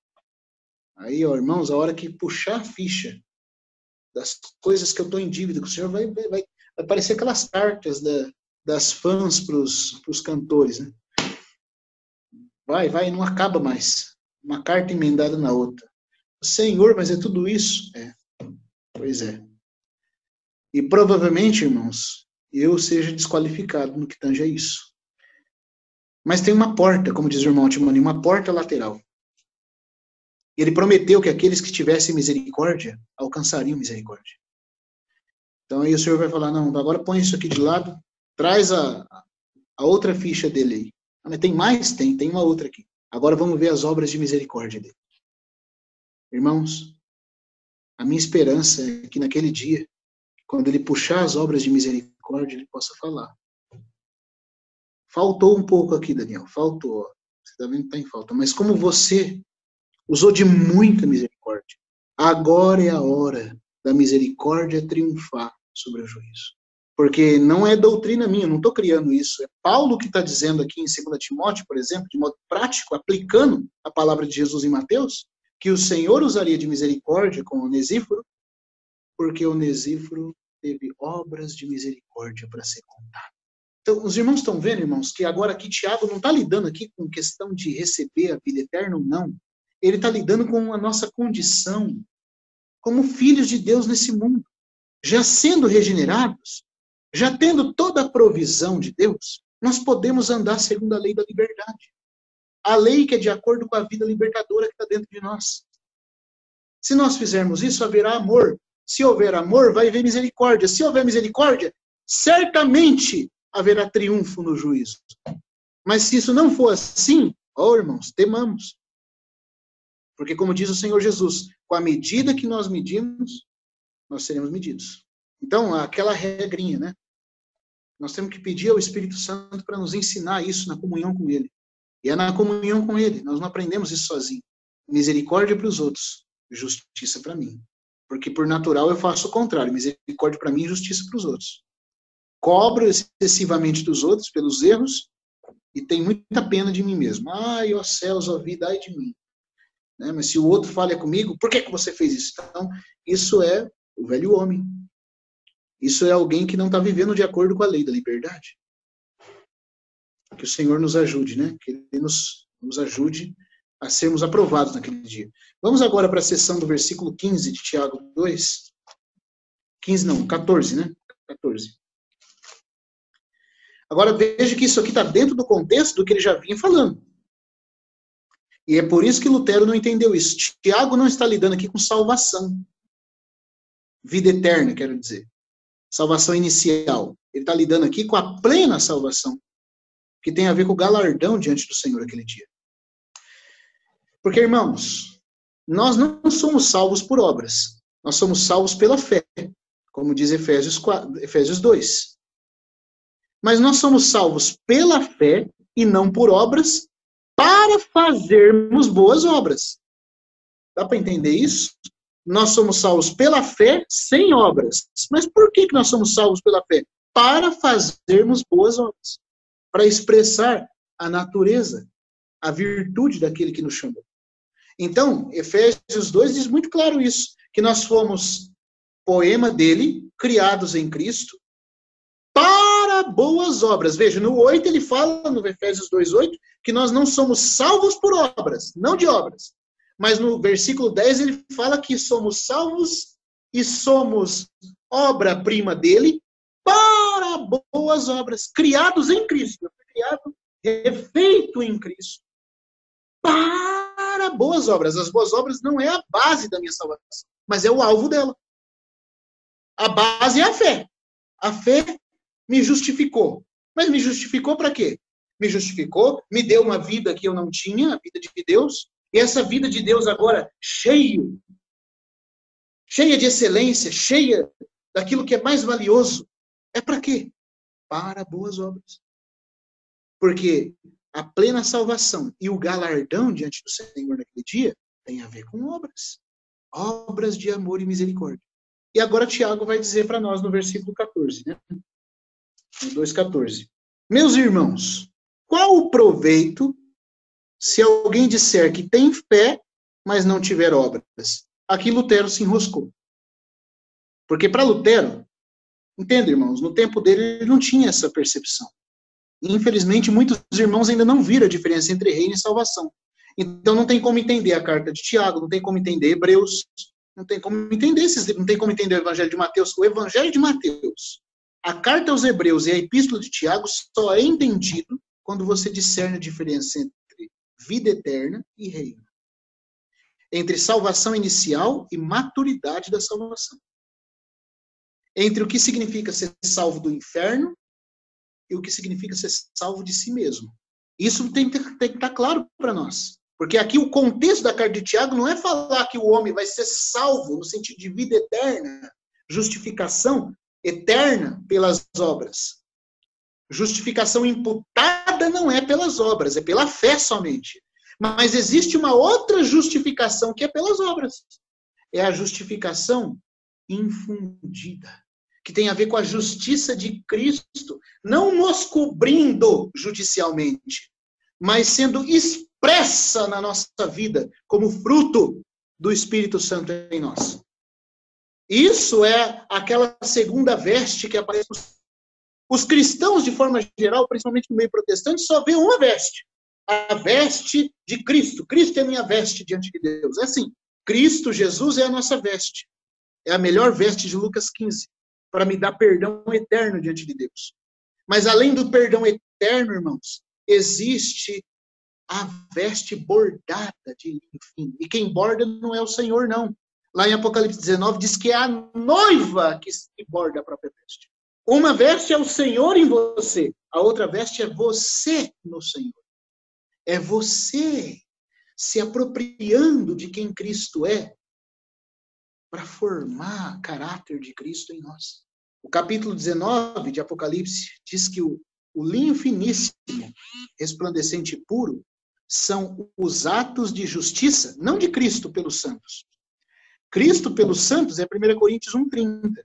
Aí, ó, irmãos, a hora que puxar a ficha das coisas que eu estou em dívida com o Senhor, vai, vai, vai aparecer aquelas cartas da, das fãs para os cantores. Né? Vai, vai, não acaba mais. Uma carta emendada na outra. Senhor, mas é tudo isso? É. Pois é. E provavelmente, irmãos, eu seja desqualificado no que tange a isso. Mas tem uma porta, como diz o irmão Timóteo, uma porta lateral. Ele prometeu que aqueles que tivessem misericórdia alcançariam misericórdia. Então aí o Senhor vai falar, não, agora põe isso aqui de lado, traz a, a outra ficha dele aí. Ah, mas tem mais? Tem, tem uma outra aqui. Agora vamos ver as obras de misericórdia dele. Irmãos, a minha esperança é que naquele dia, quando ele puxar as obras de misericórdia, ele possa falar. Faltou um pouco aqui, Daniel, faltou. Você está vendo que está em falta. Mas como você usou de muita misericórdia, agora é a hora da misericórdia triunfar sobre o juízo. Porque não é doutrina minha, não estou criando isso. É Paulo que está dizendo aqui em Segunda Timóteo, por exemplo, de modo prático, aplicando a palavra de Jesus em Mateus, que o Senhor usaria de misericórdia com Onésiforo, porque Onésiforo teve obras de misericórdia para ser contado. Então, os irmãos estão vendo, irmãos, que agora aqui Tiago não está lidando aqui com questão de receber a vida eterna ou não. Ele está lidando com a nossa condição como filhos de Deus nesse mundo. Já sendo regenerados, já tendo toda a provisão de Deus, nós podemos andar segundo a lei da liberdade. A lei que é de acordo com a vida libertadora que está dentro de nós. Se nós fizermos isso, haverá amor. Se houver amor, vai haver misericórdia. Se houver misericórdia, certamente haverá triunfo no juízo. Mas se isso não for assim, ó irmãos, temamos. Porque como diz o Senhor Jesus, com a medida que nós medimos, nós seremos medidos. Então, aquela regrinha, né? Nós temos que pedir ao Espírito Santo para nos ensinar isso na comunhão com Ele. E é na comunhão com Ele, nós não aprendemos isso sozinho. Misericórdia para os outros, justiça para mim. Porque por natural eu faço o contrário, misericórdia para mim e justiça para os outros. Cobro excessivamente dos outros pelos erros e tenho muita pena de mim mesmo. Ai, ó céus, ó vida, ai de mim. Né? Mas se o outro falha comigo, por que, que você fez isso? Então, isso é o velho homem. Isso é alguém que não está vivendo de acordo com a lei da liberdade. Que o Senhor nos ajude, né? Que Ele nos, nos ajude a sermos aprovados naquele dia. Vamos agora para a sessão do versículo quinze de Tiago dois. quinze não, catorze, né? catorze. Agora veja que isso aqui está dentro do contexto do que ele já vinha falando. E é por isso que Lutero não entendeu isso. Tiago não está lidando aqui com salvação. Vida eterna, quero dizer. Salvação inicial. Ele está lidando aqui com a plena salvação, que tem a ver com o galardão diante do Senhor aquele dia. Porque, irmãos, nós não somos salvos por obras. Nós somos salvos pela fé, como diz Efésios dois. Mas nós somos salvos pela fé e não por obras, para fazermos boas obras. Dá para entender isso? Nós somos salvos pela fé, sem obras. Mas por que que nós somos salvos pela fé? Para fazermos boas obras. Para expressar a natureza, a virtude daquele que nos chamou. Então, Efésios dois diz muito claro isso, que nós fomos poema dele, criados em Cristo, para boas obras. Veja, no oito ele fala, no Efésios dois, oito, que nós não somos salvos por obras, não de obras. Mas no versículo dez ele fala que somos salvos e somos obra-prima dele para boas obras, criados em Cristo. Eu fui criado, refeito em Cristo, para boas obras. As boas obras não é a base da minha salvação, mas é o alvo dela. A base é a fé. A fé me justificou. Mas me justificou para quê? Me justificou, me deu uma vida que eu não tinha, a vida de Deus. E essa vida de Deus agora cheia, cheia de excelência, cheia daquilo que é mais valioso. É para quê? Para boas obras. Porque a plena salvação e o galardão diante do Senhor naquele dia tem a ver com obras. Obras de amor e misericórdia. E agora Tiago vai dizer para nós no versículo catorze, né? dois, catorze. Meus irmãos, qual o proveito se alguém disser que tem fé, mas não tiver obras? Aqui Lutero se enroscou. Porque para Lutero, entenda, irmãos, no tempo dele ele não tinha essa percepção. E, infelizmente, muitos irmãos ainda não viram a diferença entre reino e salvação. Então não tem como entender a carta de Tiago, não tem como entender Hebreus, não tem como entender esses, não tem como entender o Evangelho de Mateus. O Evangelho de Mateus, a carta aos Hebreus e a Epístola de Tiago só é entendido quando você discerne a diferença entre vida eterna e reino, entre salvação inicial e maturidade da salvação, entre o que significa ser salvo do inferno e o que significa ser salvo de si mesmo. Isso tem que estar claro para nós. Porque aqui o contexto da carta de Tiago não é falar que o homem vai ser salvo no sentido de vida eterna, justificação eterna pelas obras. Justificação imputada não é pelas obras, é pela fé somente. Mas existe uma outra justificação que é pelas obras. É a justificação infundida, que tem a ver com a justiça de Cristo, não nos cobrindo judicialmente, mas sendo expressa na nossa vida como fruto do Espírito Santo em nós. Isso é aquela segunda veste que aparece. Os cristãos, de forma geral, principalmente no meio protestante, só vê uma veste. A veste de Cristo. Cristo é a minha veste diante de Deus. É assim, Cristo, Jesus, é a nossa veste. É a melhor veste de Lucas quinze, para me dar perdão eterno diante de Deus. Mas além do perdão eterno, irmãos, existe a veste bordada de linho. E quem borda não é o Senhor, não. Lá em Apocalipse dezenove diz que é a noiva que borda a própria veste. Uma veste é o Senhor em você, a outra veste é você no Senhor. É você se apropriando de quem Cristo é para formar o caráter de Cristo em nós. O capítulo dezenove de Apocalipse diz que o, o linho finíssimo, resplandecente e puro, são os atos de justiça, não de Cristo pelos santos. Cristo pelos santos é primeira Coríntios um, trinta.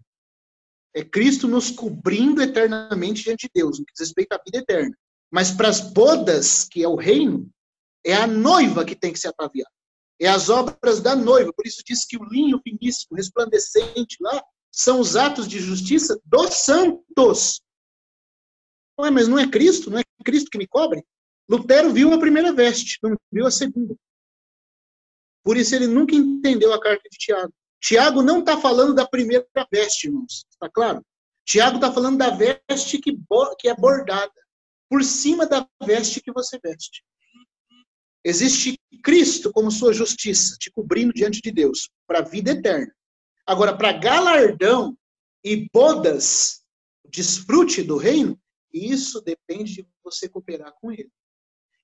É Cristo nos cobrindo eternamente diante de Deus, no que diz respeito à vida eterna. Mas para as bodas, que é o reino, é a noiva que tem que se ataviar. É as obras da noiva. Por isso diz que o linho finíssimo, resplandecente lá, são os atos de justiça dos santos. Ué, mas não é Cristo? Não é Cristo que me cobre? Lutero viu a primeira veste, não viu a segunda. Por isso ele nunca entendeu a carta de Tiago. Tiago não está falando da primeira veste, irmãos. Está claro? Tiago está falando da veste que, que é bordada. Por cima da veste que você veste. Existe Cristo como sua justiça, te cobrindo diante de Deus, para a vida eterna. Agora, para galardão e bodas, desfrute do reino, isso depende de você cooperar com ele.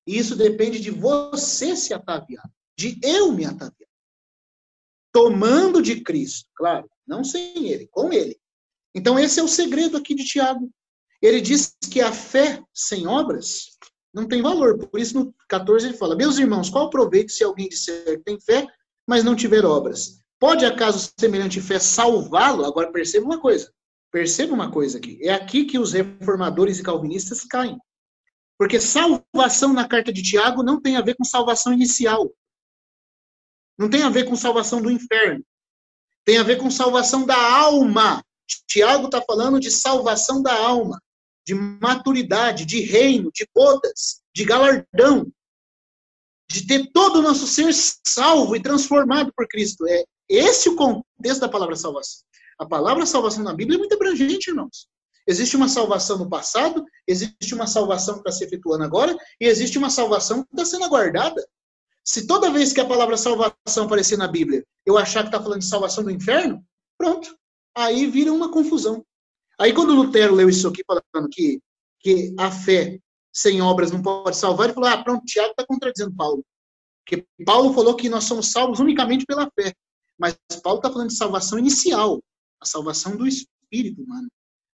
Isso depende de você se ataviar, de eu me ataviar. Tomando de Cristo, claro, não sem ele, com ele. Então, esse é o segredo aqui de Tiago. Ele diz que a fé sem obras não tem valor. Por isso, no quatorze, ele fala, meus irmãos, qual o proveito se alguém disser que tem fé, mas não tiver obras? Pode, acaso, semelhante fé salvá-lo? Agora, perceba uma coisa. Perceba uma coisa aqui. É aqui que os reformadores e calvinistas caem. Porque salvação na carta de Tiago não tem a ver com salvação inicial. Não tem a ver com salvação do inferno. Tem a ver com salvação da alma. Tiago está falando de salvação da alma, de maturidade, de reino, de bodas, de galardão, de ter todo o nosso ser salvo e transformado por Cristo. É esse o contexto da palavra salvação. A palavra salvação na Bíblia é muito abrangente, irmãos. Existe uma salvação no passado, existe uma salvação que está se efetuando agora, e existe uma salvação que está sendo aguardada. Se toda vez que a palavra salvação aparecer na Bíblia, eu achar que está falando de salvação do inferno, pronto. Aí vira uma confusão. Aí quando Lutero leu isso aqui, falando que, que a fé sem obras não pode salvar, ele falou, ah, pronto, Tiago está contradizendo Paulo. Porque Paulo falou que nós somos salvos unicamente pela fé. Mas Paulo está falando de salvação inicial, a salvação do espírito humano,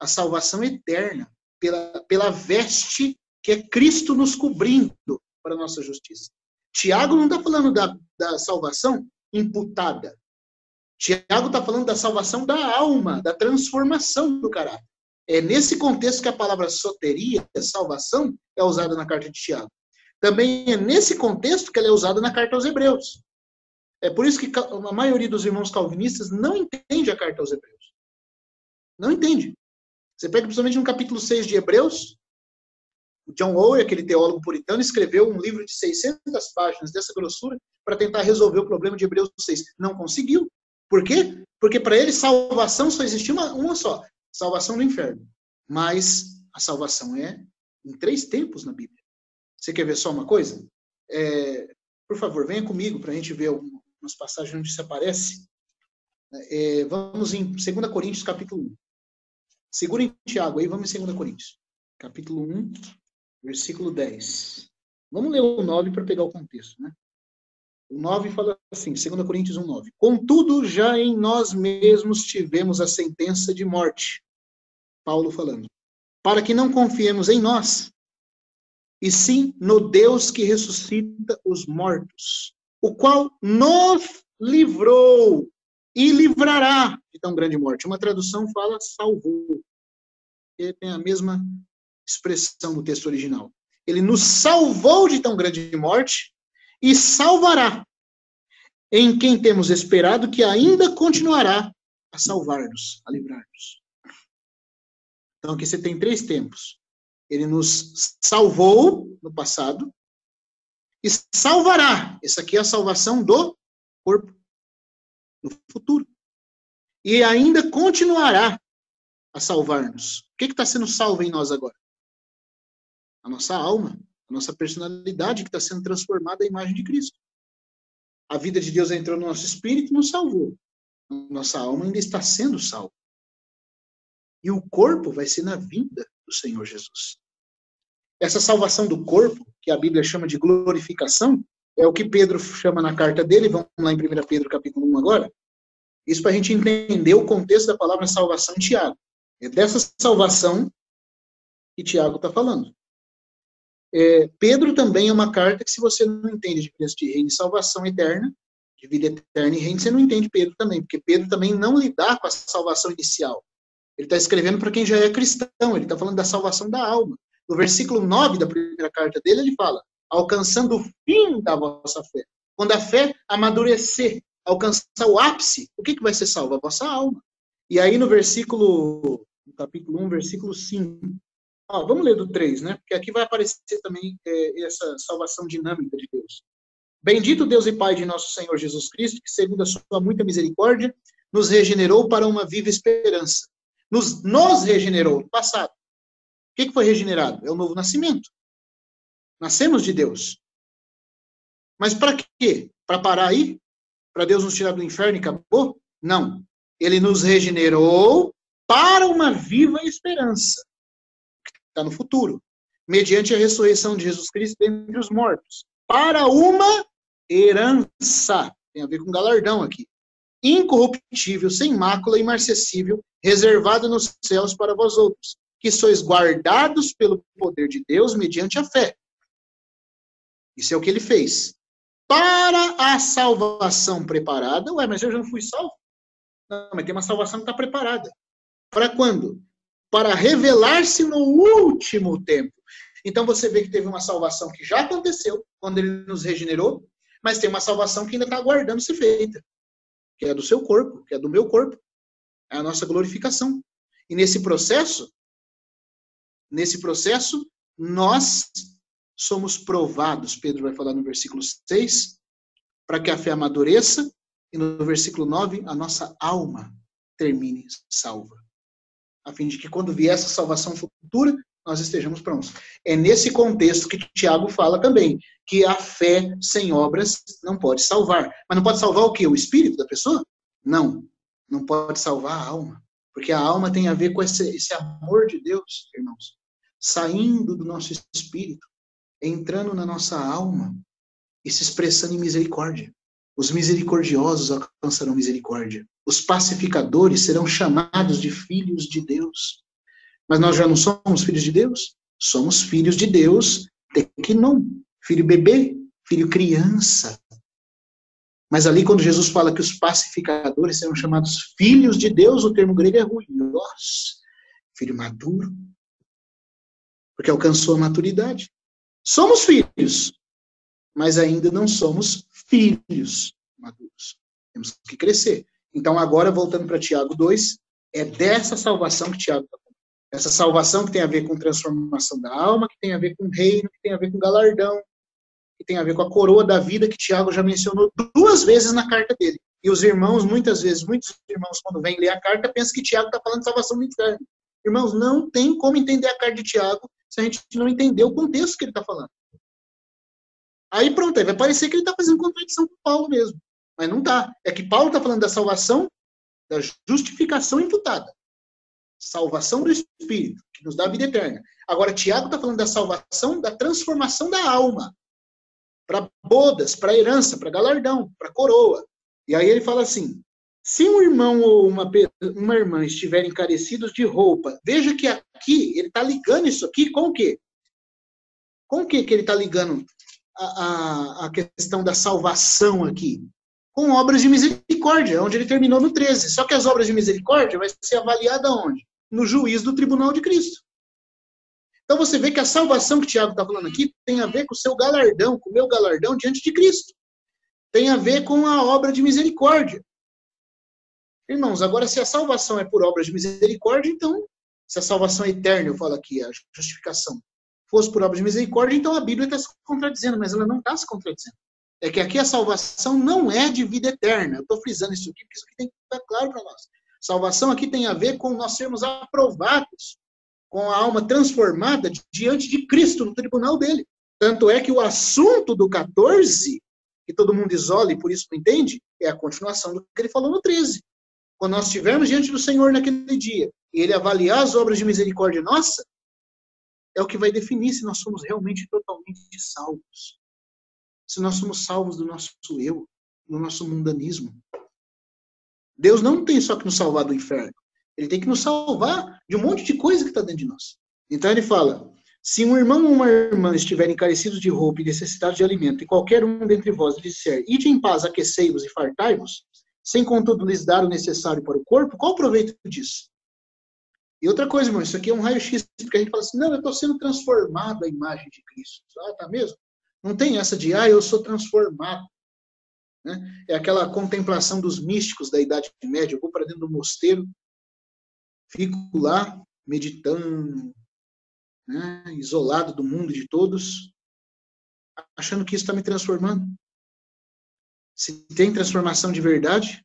a salvação eterna, pela, pela veste que é Cristo nos cobrindo para a nossa justiça. Tiago não está falando da, da salvação imputada. Tiago está falando da salvação da alma, da transformação do caráter. É nesse contexto que a palavra soteria, salvação, é usada na carta de Tiago. Também é nesse contexto que ela é usada na carta aos Hebreus. É por isso que a maioria dos irmãos calvinistas não entende a carta aos Hebreus. Não entende. Você pega principalmente no capítulo seis de Hebreus, John Owen, aquele teólogo puritano, escreveu um livro de seiscentas páginas dessa grossura para tentar resolver o problema de Hebreus seis. Não conseguiu. Por quê? Porque para ele salvação só existia uma, uma só. Salvação do inferno. Mas a salvação é em três tempos na Bíblia. Você quer ver só uma coisa? É, por favor, venha comigo para a gente ver umas passagens onde isso aparece. É, vamos em dois Coríntios, capítulo um. Segura em Tiago aí, vamos em dois Coríntios. Capítulo um, versículo dez. Vamos ler o nove para pegar o contexto, né? O nove fala assim, dois Coríntios um, nove. Contudo, já em nós mesmos tivemos a sentença de morte. Paulo falando. Para que não confiemos em nós, e sim no Deus que ressuscita os mortos, o qual nos livrou e livrará de tão grande morte. Uma tradução fala salvou. Ele tem a mesma expressão do texto original. Ele nos salvou de tão grande morte e salvará, em quem temos esperado que ainda continuará a salvar-nos, a livrar-nos. Então aqui você tem três tempos. Ele nos salvou no passado e salvará. Essa aqui é a salvação do corpo, do futuro. E ainda continuará a salvar-nos. O que está sendo salvo em nós agora? A nossa alma. A nossa personalidade que está sendo transformada à imagem de Cristo. A vida de Deus entrou no nosso espírito e nos salvou. Nossa alma ainda está sendo salva. E o corpo vai ser na vinda do Senhor Jesus. Essa salvação do corpo, que a Bíblia chama de glorificação, é o que Pedro chama na carta dele. Vamos lá em primeira Pedro, capítulo um agora. Isso para a gente entender o contexto da palavra salvação em Tiago. É dessa salvação que Tiago está falando. É, Pedro também é uma carta que, se você não entende a diferença de reino e salvação eterna, de vida eterna e reino, você não entende Pedro também, porque Pedro também não lidar com a salvação inicial. Ele está escrevendo para quem já é cristão, ele está falando da salvação da alma. No versículo nove da primeira carta dele, ele fala, alcançando o fim da vossa fé. Quando a fé amadurecer, alcançar o ápice, o que, que vai ser salvo? A vossa alma. E aí no versículo, no capítulo um, versículo cinco, ó, vamos ler do três, né? Porque aqui vai aparecer também é, essa salvação dinâmica de Deus. Bendito Deus e Pai de nosso Senhor Jesus Cristo, que segundo a sua muita misericórdia, nos regenerou para uma viva esperança. Nos, nos regenerou no passado. O que, que foi regenerado? É o novo nascimento. Nascemos de Deus. Mas para quê? Para parar aí? Para Deus nos tirar do inferno e acabou? Não. Ele nos regenerou para uma viva esperança. Está no futuro, mediante a ressurreição de Jesus Cristo dentre os mortos, para uma herança, tem a ver com galardão aqui, incorruptível, sem mácula, imarcessível, reservada nos céus para vós outros, que sois guardados pelo poder de Deus mediante a fé. Isso é o que ele fez. Para a salvação preparada, ué, mas eu já não fui salvo? Não, mas tem uma salvação que está preparada. Para quando? Para revelar-se no último tempo. Então você vê que teve uma salvação que já aconteceu, quando ele nos regenerou, mas tem uma salvação que ainda está aguardando ser feita, que é do seu corpo, que é do meu corpo, é a nossa glorificação. E nesse processo, nesse processo, nós somos provados, Pedro vai falar no versículo seis, para que a fé amadureça, e no versículo nove, a nossa alma termine salva. A fim de que quando vier essa salvação futura, nós estejamos prontos. É nesse contexto que Tiago fala também, que a fé sem obras não pode salvar. Mas não pode salvar o quê? O espírito da pessoa? Não. Não pode salvar a alma. Porque a alma tem a ver com esse, esse amor de Deus, irmãos. Saindo do nosso espírito, entrando na nossa alma e se expressando em misericórdia. Os misericordiosos alcançarão misericórdia. Os pacificadores serão chamados de filhos de Deus. Mas nós já não somos filhos de Deus? Somos filhos de Deus, tecnon, filho bebê, filho criança. Mas ali quando Jesus fala que os pacificadores serão chamados filhos de Deus, o termo grego é ruios, filho maduro, porque alcançou a maturidade. Somos filhos, mas ainda não somos filhos maduros. Temos que crescer. Então, agora, voltando para Tiago dois, é dessa salvação que Tiago está falando. Essa salvação que tem a ver com transformação da alma, que tem a ver com reino, que tem a ver com galardão, que tem a ver com a coroa da vida, que Tiago já mencionou duas vezes na carta dele. E os irmãos, muitas vezes, muitos irmãos, quando vêm ler a carta, pensam que Tiago está falando de salvação do inferno. Irmãos, não tem como entender a carta de Tiago se a gente não entender o contexto que ele está falando. Aí pronto, aí vai parecer que ele está fazendo contradição com Paulo mesmo. Mas não está. É que Paulo está falando da salvação, da justificação imputada. Salvação do Espírito, que nos dá a vida eterna. Agora, Tiago está falando da salvação, da transformação da alma. Para bodas, para herança, para galardão, para coroa. E aí ele fala assim, se um irmão ou uma, uma irmã estiverem carecidos de roupa, veja que aqui, ele está ligando isso aqui com o quê? Com o quê que ele está ligando a, a, a questão da salvação aqui? Com obras de misericórdia, onde ele terminou no treze. Só que as obras de misericórdia vai ser avaliada onde? No juízo do tribunal de Cristo. Então você vê que a salvação que o Tiago está falando aqui tem a ver com o seu galardão, com o meu galardão diante de Cristo. Tem a ver com a obra de misericórdia. Irmãos, agora se a salvação é por obras de misericórdia, então, se a salvação é eterna, eu falo aqui, a justificação, fosse por obras de misericórdia, então a Bíblia está se contradizendo, mas ela não está se contradizendo. É que aqui a salvação não é de vida eterna. Eu estou frisando isso aqui, porque isso aqui tem que ficar claro para nós. Salvação aqui tem a ver com nós sermos aprovados, com a alma transformada diante de Cristo, no tribunal dele. Tanto é que o assunto do catorze, que todo mundo isola e por isso não entende, é a continuação do que ele falou no treze. Quando nós estivermos diante do Senhor naquele dia, e ele avaliar as obras de misericórdia nossa, é o que vai definir se nós somos realmente totalmente salvos. Se nós somos salvos do nosso eu, do nosso mundanismo. Deus não tem só que nos salvar do inferno. Ele tem que nos salvar de um monte de coisa que está dentro de nós. Então ele fala, se um irmão ou uma irmã estiverem carecidos de roupa e necessitados de alimento, e qualquer um dentre vós lhe disser, ide em paz, aquecei-vos e fartai-vos, sem contudo lhes dar o necessário para o corpo, qual o proveito disso? E outra coisa, irmão, isso aqui é um raio-x, porque a gente fala assim, não, eu estou sendo transformado à imagem de Cristo. Ah, tá mesmo? Não tem essa de, ah, eu sou transformado. Né? É aquela contemplação dos místicos da Idade Média, eu vou para dentro do mosteiro, fico lá, meditando, né? Isolado do mundo e de todos, achando que isso está me transformando. Se tem transformação de verdade,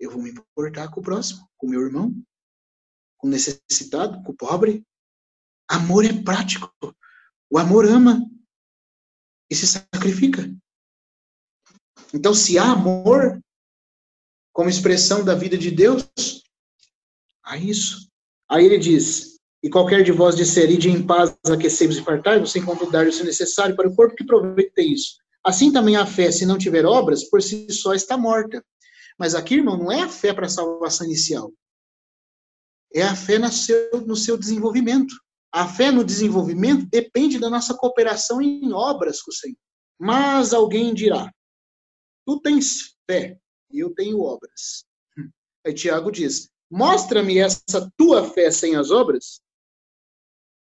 eu vou me importar com o próximo, com o meu irmão, com o necessitado, com o pobre. Amor é prático. O amor ama e se sacrifica. Então, se há amor como expressão da vida de Deus, há isso. Aí ele diz, e qualquer de vós disser, ide em paz, aquecei-vos e fartai-vos, sem contudo dar-vos o necessário para o corpo, que proveito tem isso? Assim também a fé, se não tiver obras, por si só está morta. Mas aqui, irmão, não é a fé para a salvação inicial. É a fé no seu, no seu desenvolvimento. A fé no desenvolvimento depende da nossa cooperação em obras com o Senhor. Mas alguém dirá, tu tens fé, e eu tenho obras. Aí Tiago diz, mostra-me essa tua fé sem as obras,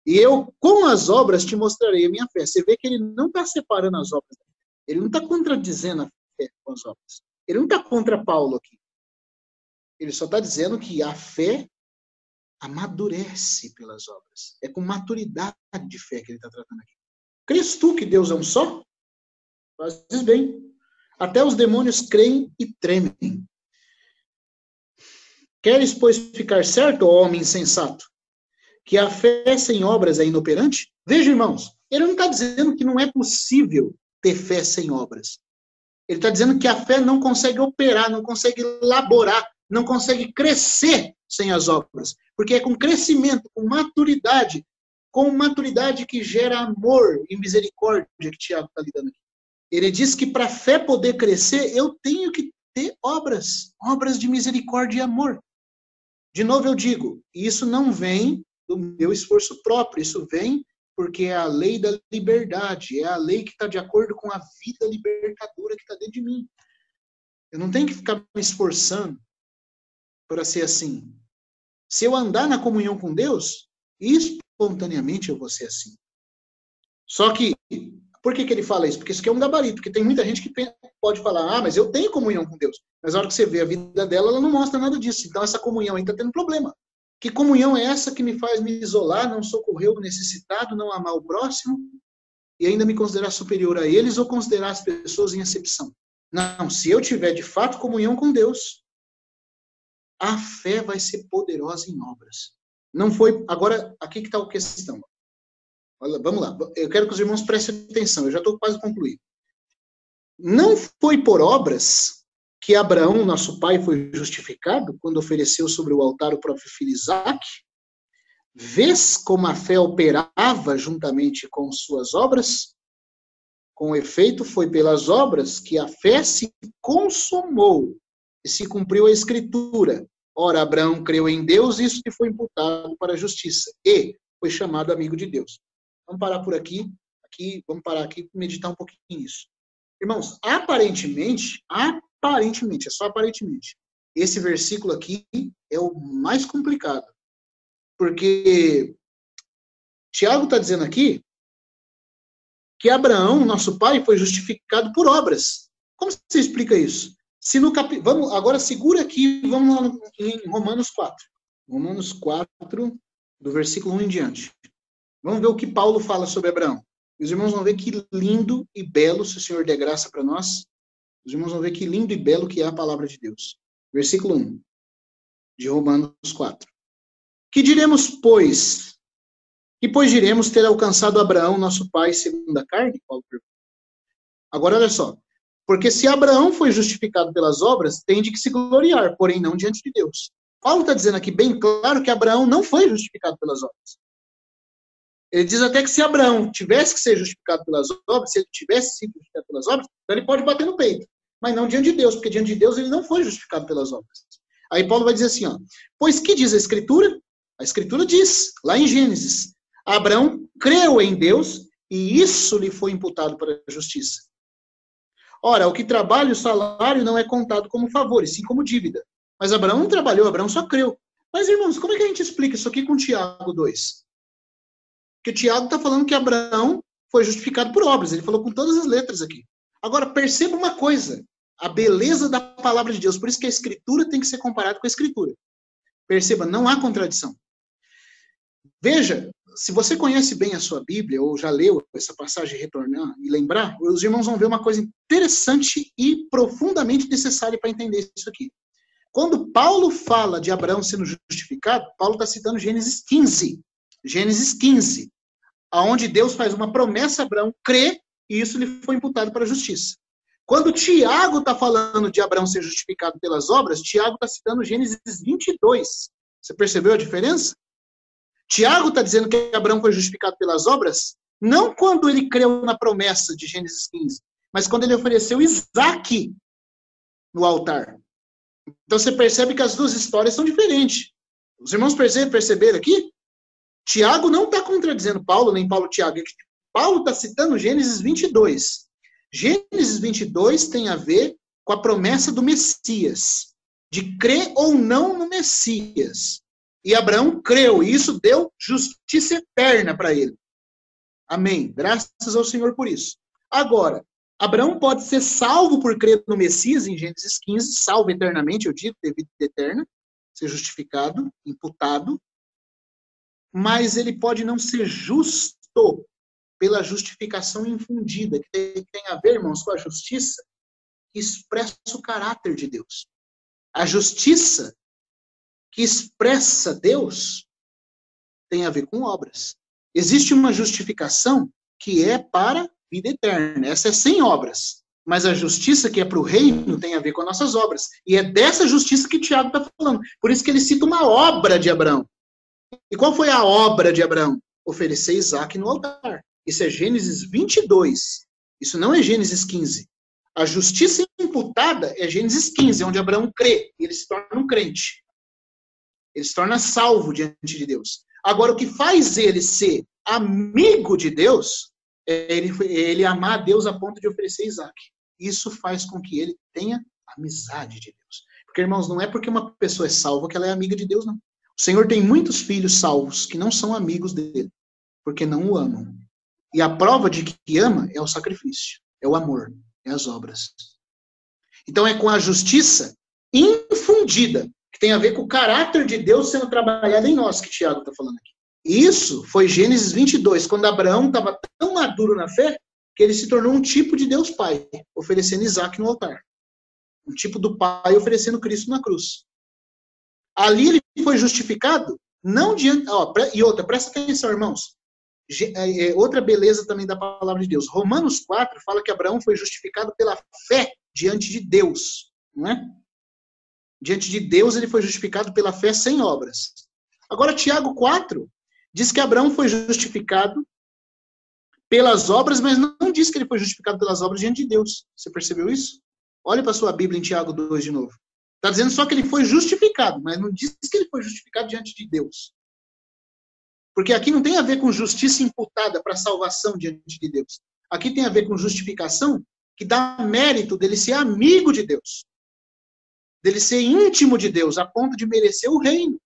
e eu com as obras te mostrarei a minha fé. Você vê que ele não está separando as obras. Ele não está contradizendo a fé com as obras. Ele não está contra Paulo aqui. Ele só está dizendo que a fé amadurece pelas obras. É com maturidade de fé que ele está tratando aqui. Crês tu que Deus é um só? Fazes bem. Até os demônios creem e tremem. Queres, pois, ficar certo, ó homem insensato, que a fé sem obras é inoperante? Veja, irmãos, ele não está dizendo que não é possível ter fé sem obras. Ele está dizendo que a fé não consegue operar, não consegue laborar, não consegue crescer sem as obras. Porque é com crescimento, com maturidade, com maturidade que gera amor e misericórdia que Tiago está lidando aqui. Ele diz que para a fé poder crescer, eu tenho que ter obras, obras de misericórdia e amor. De novo eu digo, isso não vem do meu esforço próprio, isso vem porque é a lei da liberdade, é a lei que está de acordo com a vida libertadora que está dentro de mim. Eu não tenho que ficar me esforçando para ser assim. Se eu andar na comunhão com Deus, espontaneamente eu vou ser assim. Só que, por que que ele fala isso? Porque isso aqui é um gabarito, porque tem muita gente que pode falar, ah, mas eu tenho comunhão com Deus. Mas a hora que você vê a vida dela, ela não mostra nada disso. Então essa comunhão aí está tendo problema. Que comunhão é essa que me faz me isolar, não socorrer o necessitado, não amar o próximo e ainda me considerar superior a eles ou considerar as pessoas em acepção? Não, se eu tiver de fato comunhão com Deus, a fé vai ser poderosa em obras. Não foi, agora, aqui que está a questão. Olha, vamos lá, eu quero que os irmãos prestem atenção, eu já estou quase concluindo. Não foi por obras que Abraão, nosso pai, foi justificado quando ofereceu sobre o altar o próprio filho Isaque? Vês como a fé operava juntamente com suas obras? Com efeito, foi pelas obras que a fé se consumou e se cumpriu a escritura. Ora, Abraão creu em Deus, isso que foi imputado para a justiça, e foi chamado amigo de Deus. Vamos parar por aqui, aqui vamos parar aqui e meditar um pouquinho nisso. Irmãos, aparentemente, aparentemente, é só aparentemente, esse versículo aqui é o mais complicado. Porque Tiago está dizendo aqui que Abraão, nosso pai, foi justificado por obras. Como você explica isso? Se no cap... vamos, agora segura aqui, vamos lá em Romanos quatro. Romanos quatro, do versículo um em diante. Vamos ver o que Paulo fala sobre Abraão. Os irmãos vão ver que lindo e belo, se o Senhor der graça para nós, os irmãos vão ver que lindo e belo que é a palavra de Deus. Versículo um, de Romanos quatro. Que diremos, pois? Que, pois, diremos ter alcançado Abraão, nosso pai, segundo a carne? Paulo pergunta. Agora, olha só. Porque se Abraão foi justificado pelas obras, tem de que se gloriar, porém não diante de Deus. Paulo está dizendo aqui bem claro que Abraão não foi justificado pelas obras. Ele diz até que se Abraão tivesse que ser justificado pelas obras, se ele tivesse sido justificado pelas obras, então ele pode bater no peito. Mas não diante de Deus, porque diante de Deus ele não foi justificado pelas obras. Aí Paulo vai dizer assim, ó, pois que diz a Escritura? A Escritura diz, lá em Gênesis, Abraão creu em Deus e isso lhe foi imputado para a justiça. Ora, o que trabalha, o salário não é contado como favor, e sim como dívida. Mas Abraão não trabalhou, Abraão só creu. Mas, irmãos, como é que a gente explica isso aqui com Tiago dois? Porque o Tiago está falando que Abraão foi justificado por obras. Ele falou com todas as letras aqui. Agora, perceba uma coisa. A beleza da palavra de Deus. Por isso que a Escritura tem que ser comparada com a Escritura. Perceba, não há contradição. Veja, se você conhece bem a sua Bíblia, ou já leu essa passagem e retornar e lembrar, os irmãos vão ver uma coisa interessante e profundamente necessária para entender isso aqui. Quando Paulo fala de Abraão sendo justificado, Paulo está citando Gênesis quinze. Gênesis quinze, aonde Deus faz uma promessa a Abraão, crê, e isso lhe foi imputado para a justiça. Quando Tiago está falando de Abraão ser justificado pelas obras, Tiago está citando Gênesis vinte e dois. Você percebeu a diferença? Tiago está dizendo que Abraão foi justificado pelas obras, não quando ele creu na promessa de Gênesis quinze, mas quando ele ofereceu Isaque no altar. Então você percebe que as duas histórias são diferentes. Os irmãos perceberam aqui? Tiago não está contradizendo Paulo, nem Paulo Tiago. Paulo está citando Gênesis vinte e dois. Gênesis vinte e dois tem a ver com a promessa do Messias, de crer ou não no Messias. E Abraão creu, e isso deu justiça eterna para ele. Amém. Graças ao Senhor por isso. Agora, Abraão pode ser salvo por crer no Messias, em Gênesis quinze, salvo eternamente, eu digo, ter vida eterna, ser justificado, imputado. Mas ele pode não ser justo pela justificação infundida, que tem, tem a ver, irmãos, com a justiça que expressa o caráter de Deus. A justiça que expressa Deus tem a ver com obras. Existe uma justificação que é para vida eterna. Essa é sem obras. Mas a justiça que é para o reino tem a ver com as nossas obras. E é dessa justiça que Tiago está falando. Por isso que ele cita uma obra de Abraão. E qual foi a obra de Abraão? Oferecer Isaque no altar. Isso é Gênesis vinte e dois. Isso não é Gênesis quinze. A justiça imputada é Gênesis quinze, onde Abraão crê. Ele se torna um crente. Ele se torna salvo diante de Deus. Agora, o que faz ele ser amigo de Deus é ele, ele amar a Deus a ponto de oferecer Isaque. Isso faz com que ele tenha amizade de Deus. Porque, irmãos, não é porque uma pessoa é salva que ela é amiga de Deus, não. O Senhor tem muitos filhos salvos que não são amigos dele, porque não o amam. E a prova de que ama é o sacrifício, é o amor, é as obras. Então é com a justiça infundida, que tem a ver com o caráter de Deus sendo trabalhado em nós, que Tiago está falando aqui. Isso foi Gênesis vinte e dois, quando Abraão estava tão maduro na fé, que ele se tornou um tipo de Deus Pai, oferecendo Isaque no altar. Um tipo do Pai oferecendo Cristo na cruz. Ali ele foi justificado, não diante... Ó, e outra, presta atenção, irmãos. Outra beleza também da palavra de Deus. Romanos quatro fala que Abraão foi justificado pela fé diante de Deus. Não é? Diante de Deus ele foi justificado pela fé sem obras. Agora, Tiago quatro diz que Abraão foi justificado pelas obras, mas não diz que ele foi justificado pelas obras diante de Deus. Você percebeu isso? Olha para a sua Bíblia em Tiago dois de novo. Está dizendo só que ele foi justificado, mas não diz que ele foi justificado diante de Deus. Porque aqui não tem a ver com justiça imputada para salvação diante de Deus. Aqui tem a ver com justificação que dá mérito dele ser amigo de Deus. Dele ser íntimo de Deus, a ponto de merecer o reino.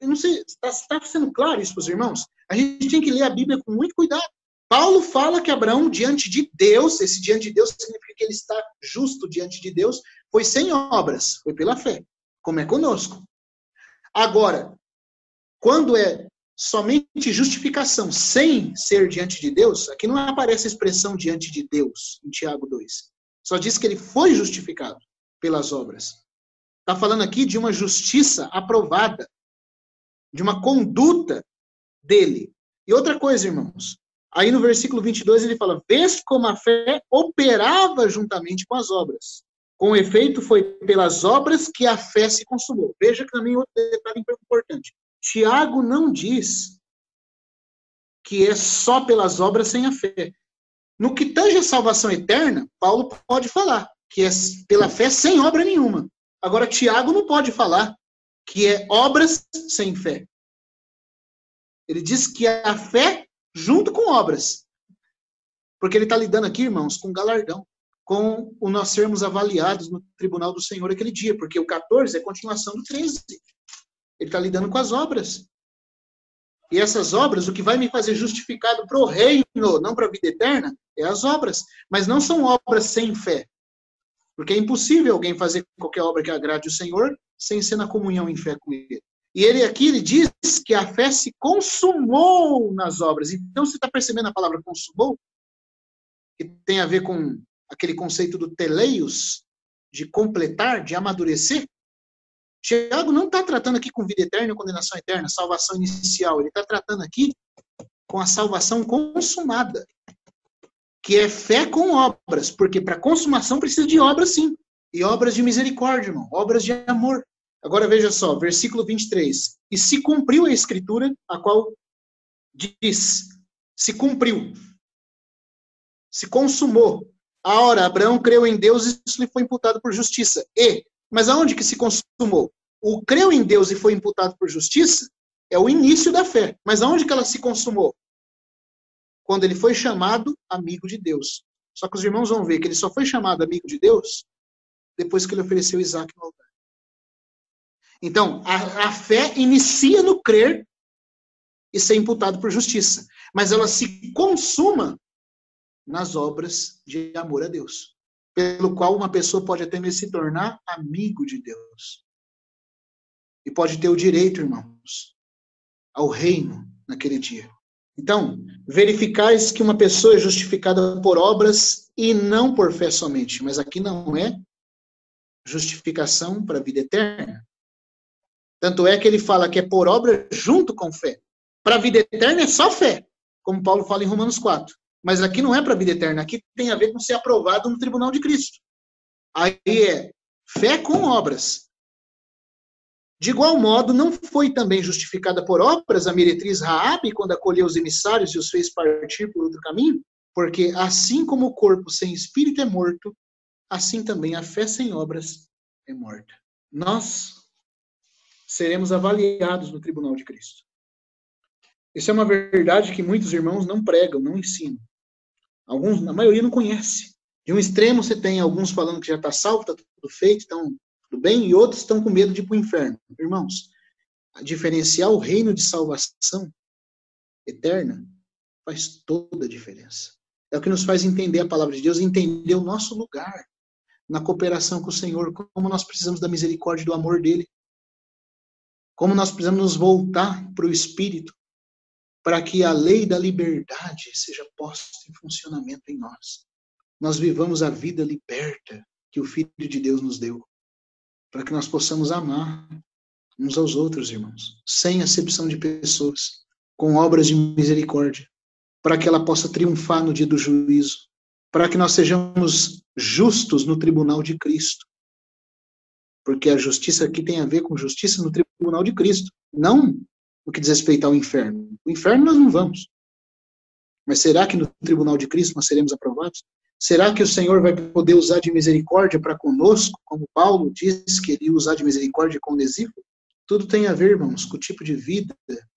Eu não sei, está tá sendo claro isso para os irmãos? A gente tem que ler a Bíblia com muito cuidado. Paulo fala que Abraão, diante de Deus, esse diante de Deus significa que ele está justo diante de Deus, foi sem obras, foi pela fé, como é conosco. Agora, quando é somente justificação, sem ser diante de Deus, aqui não aparece a expressão diante de Deus, em Tiago dois. Só diz que ele foi justificado pelas obras. Está falando aqui de uma justiça aprovada, de uma conduta dele. E outra coisa, irmãos, aí no versículo vinte e dois ele fala, vês como a fé operava juntamente com as obras. Com efeito, foi pelas obras que a fé se consumou. Veja que também outro detalhe importante. Tiago não diz que é só pelas obras sem a fé. No que tange a salvação eterna, Paulo pode falar que é pela fé sem obra nenhuma. Agora, Tiago não pode falar que é obras sem fé. Ele diz que é a fé junto com obras. Porque ele está lidando aqui, irmãos, com galardão. Com o nós sermos avaliados no tribunal do Senhor aquele dia. Porque o quatorze é continuação do treze. Ele está lidando com as obras. E essas obras, o que vai me fazer justificado para o reino, não para a vida eterna, é as obras. Mas não são obras sem fé. Porque é impossível alguém fazer qualquer obra que agrade o Senhor sem ser na comunhão em fé com Ele. E ele aqui ele diz que a fé se consumou nas obras. Então, você está percebendo a palavra consumou? Que tem a ver com aquele conceito do teleios, de completar, de amadurecer. Tiago não está tratando aqui com vida eterna ou condenação eterna, salvação inicial. Ele está tratando aqui com a salvação consumada, que é fé com obras, porque para consumação precisa de obras, sim. E obras de misericórdia, irmão, obras de amor. Agora veja só, versículo vinte e três. E se cumpriu a escritura, a qual diz, se cumpriu, se consumou. A hora, Abraão creu em Deus e isso lhe foi imputado por justiça. E, mas aonde que se consumou? O creu em Deus e foi imputado por justiça é o início da fé. Mas aonde que ela se consumou? Quando ele foi chamado amigo de Deus. Só que os irmãos vão ver que ele só foi chamado amigo de Deus depois que ele ofereceu Isaque no altar. Então, a, a fé inicia no crer e ser imputado por justiça. Mas ela se consuma nas obras de amor a Deus. Pelo qual uma pessoa pode até mesmo se tornar amigo de Deus. E pode ter o direito, irmãos, ao reino naquele dia. Então, verificais que uma pessoa é justificada por obras e não por fé somente. Mas aqui não é justificação para a vida eterna. Tanto é que ele fala que é por obra junto com fé. Para a vida eterna é só fé, como Paulo fala em Romanos quatro. Mas aqui não é para a vida eterna, aqui tem a ver com ser aprovado no tribunal de Cristo. Aí é fé com obras. De igual modo, não foi também justificada por obras a meretriz Raabe, quando acolheu os emissários e os fez partir por outro caminho? Porque assim como o corpo sem espírito é morto, assim também a fé sem obras é morta. Nós seremos avaliados no tribunal de Cristo. Isso é uma verdade que muitos irmãos não pregam, não ensinam. Alguns, a maioria não conhece. De um extremo você tem alguns falando que já está salvo, está tudo feito, estão tudo bem, e outros estão com medo de ir para o inferno. Irmãos, diferenciar o reino de salvação eterna faz toda a diferença. É o que nos faz entender a palavra de Deus, entender o nosso lugar na cooperação com o Senhor, como nós precisamos da misericórdia e do amor dele. Como nós precisamos nos voltar para o Espírito, para que a lei da liberdade seja posta em funcionamento em nós. Nós vivamos a vida liberta que o Filho de Deus nos deu, para que nós possamos amar uns aos outros, irmãos, sem acepção de pessoas, com obras de misericórdia, para que ela possa triunfar no dia do juízo, para que nós sejamos justos no tribunal de Cristo. Porque a justiça aqui tem a ver com justiça no tribunal de Cristo, não o que diz respeito ao inferno. O inferno nós não vamos. Mas será que no tribunal de Cristo nós seremos aprovados? Será que o Senhor vai poder usar de misericórdia para conosco, como Paulo diz que ele ia usar de misericórdia com Onésiforo? Tudo tem a ver, irmãos, com o tipo de vida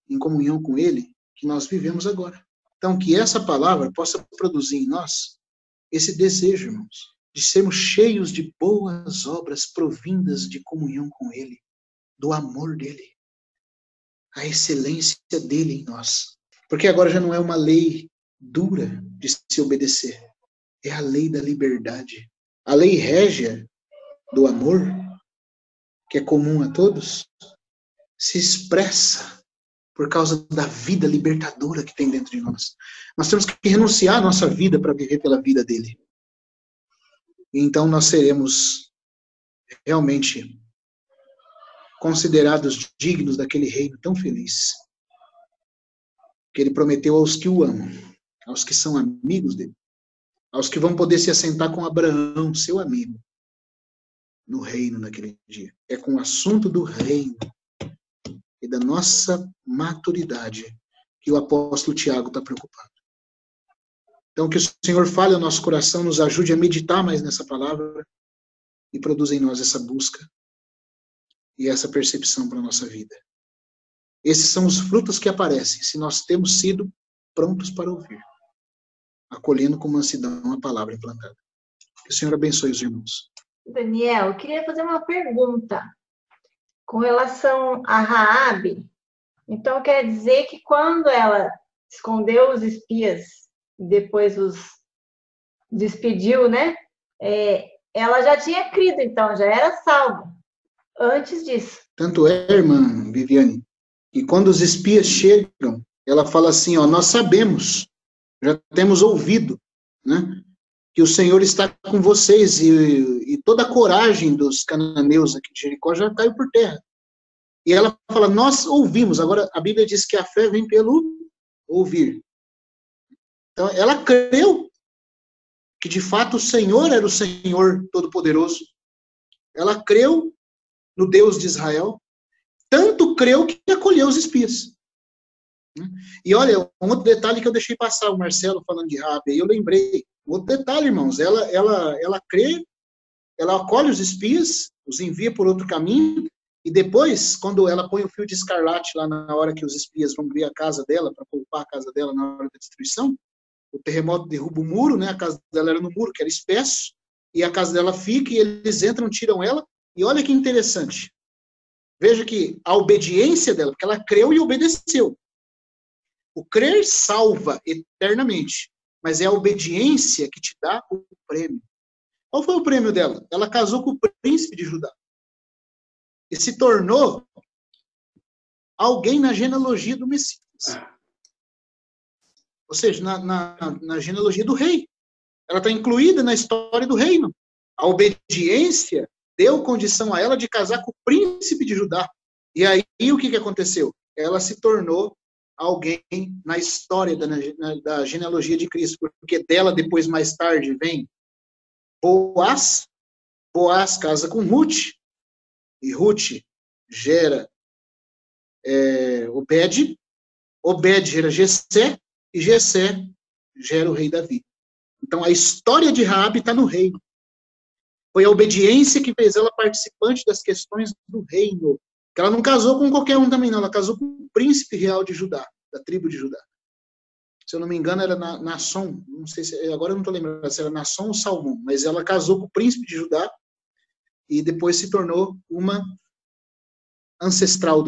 em comunhão com ele que nós vivemos agora. Então, que essa palavra possa produzir em nós esse desejo, irmãos, de sermos cheios de boas obras provindas de comunhão com ele, do amor dele, a excelência dele em nós. Porque agora já não é uma lei dura de se obedecer. É a lei da liberdade. A lei régia do amor, que é comum a todos, se expressa por causa da vida libertadora que tem dentro de nós. Nós temos que renunciar à nossa vida para viver pela vida dele. E então nós seremos realmente considerados dignos daquele reino tão feliz que ele prometeu aos que o amam, aos que são amigos dele, aos que vão poder se assentar com Abraão, seu amigo, no reino naquele dia. É com o assunto do reino e da nossa maturidade que o apóstolo Tiago está preocupado. Então, que o Senhor fale ao nosso coração, nos ajude a meditar mais nessa palavra e produza em nós essa busca e essa percepção para a nossa vida. Esses são os frutos que aparecem se nós temos sido prontos para ouvir, acolhendo com mansidão a palavra implantada. Que o Senhor abençoe os irmãos. Daniel, eu queria fazer uma pergunta com relação a Raabe. Então, quer dizer que quando ela escondeu os espias, depois os despediu, né? É, ela já tinha crido, então, já era salva antes disso. Tanto é, irmã Viviane, que quando os espias chegam, ela fala assim, ó, nós sabemos, já temos ouvido, né, que o Senhor está com vocês e, e toda a coragem dos cananeus aqui de Jericó já caiu por terra. E ela fala, nós ouvimos. Agora, a Bíblia diz que a fé vem pelo ouvir. Então, ela creu que, de fato, o Senhor era o Senhor Todo-Poderoso. Ela creu no Deus de Israel. Tanto creu que acolheu os espias. E olha, um outro detalhe que eu deixei passar, o Marcelo falando de Raabe, eu lembrei, um outro detalhe, irmãos, ela, ela, ela crê, ela acolhe os espias, os envia por outro caminho, e depois, quando ela põe o fio de escarlate lá na hora que os espias vão ver a casa dela, para poupar a casa dela na hora da destruição, o terremoto derruba o muro, né? A casa dela era no muro, que era espesso, e a casa dela fica, e eles entram, tiram ela, e olha que interessante, veja que a obediência dela, porque ela creu e obedeceu. O crer salva eternamente, mas é a obediência que te dá o prêmio. Qual foi o prêmio dela? Ela casou com o príncipe de Judá e se tornou alguém na genealogia do Messias. Ou seja, na, na, na genealogia do rei. Ela está incluída na história do reino. A obediência deu condição a ela de casar com o príncipe de Judá. E aí, o que, que aconteceu? Ela se tornou alguém na história da, na, da genealogia de Cristo, porque dela depois, mais tarde, vem Boaz, Boaz casa com Ruth, e Ruth gera é, Obed, Obed gera Gessé, e Gessé gera o rei Davi. Então, a história de Raabe está no reino. Foi a obediência que fez ela participante das questões do reino. Ela não casou com qualquer um também, não. Ela casou com o príncipe real de Judá, da tribo de Judá. Se eu não me engano, era na, Nasson. Não sei se, agora eu não estou lembrando se era Nasson ou Salmão. Mas ela casou com o príncipe de Judá e depois se tornou uma ancestral do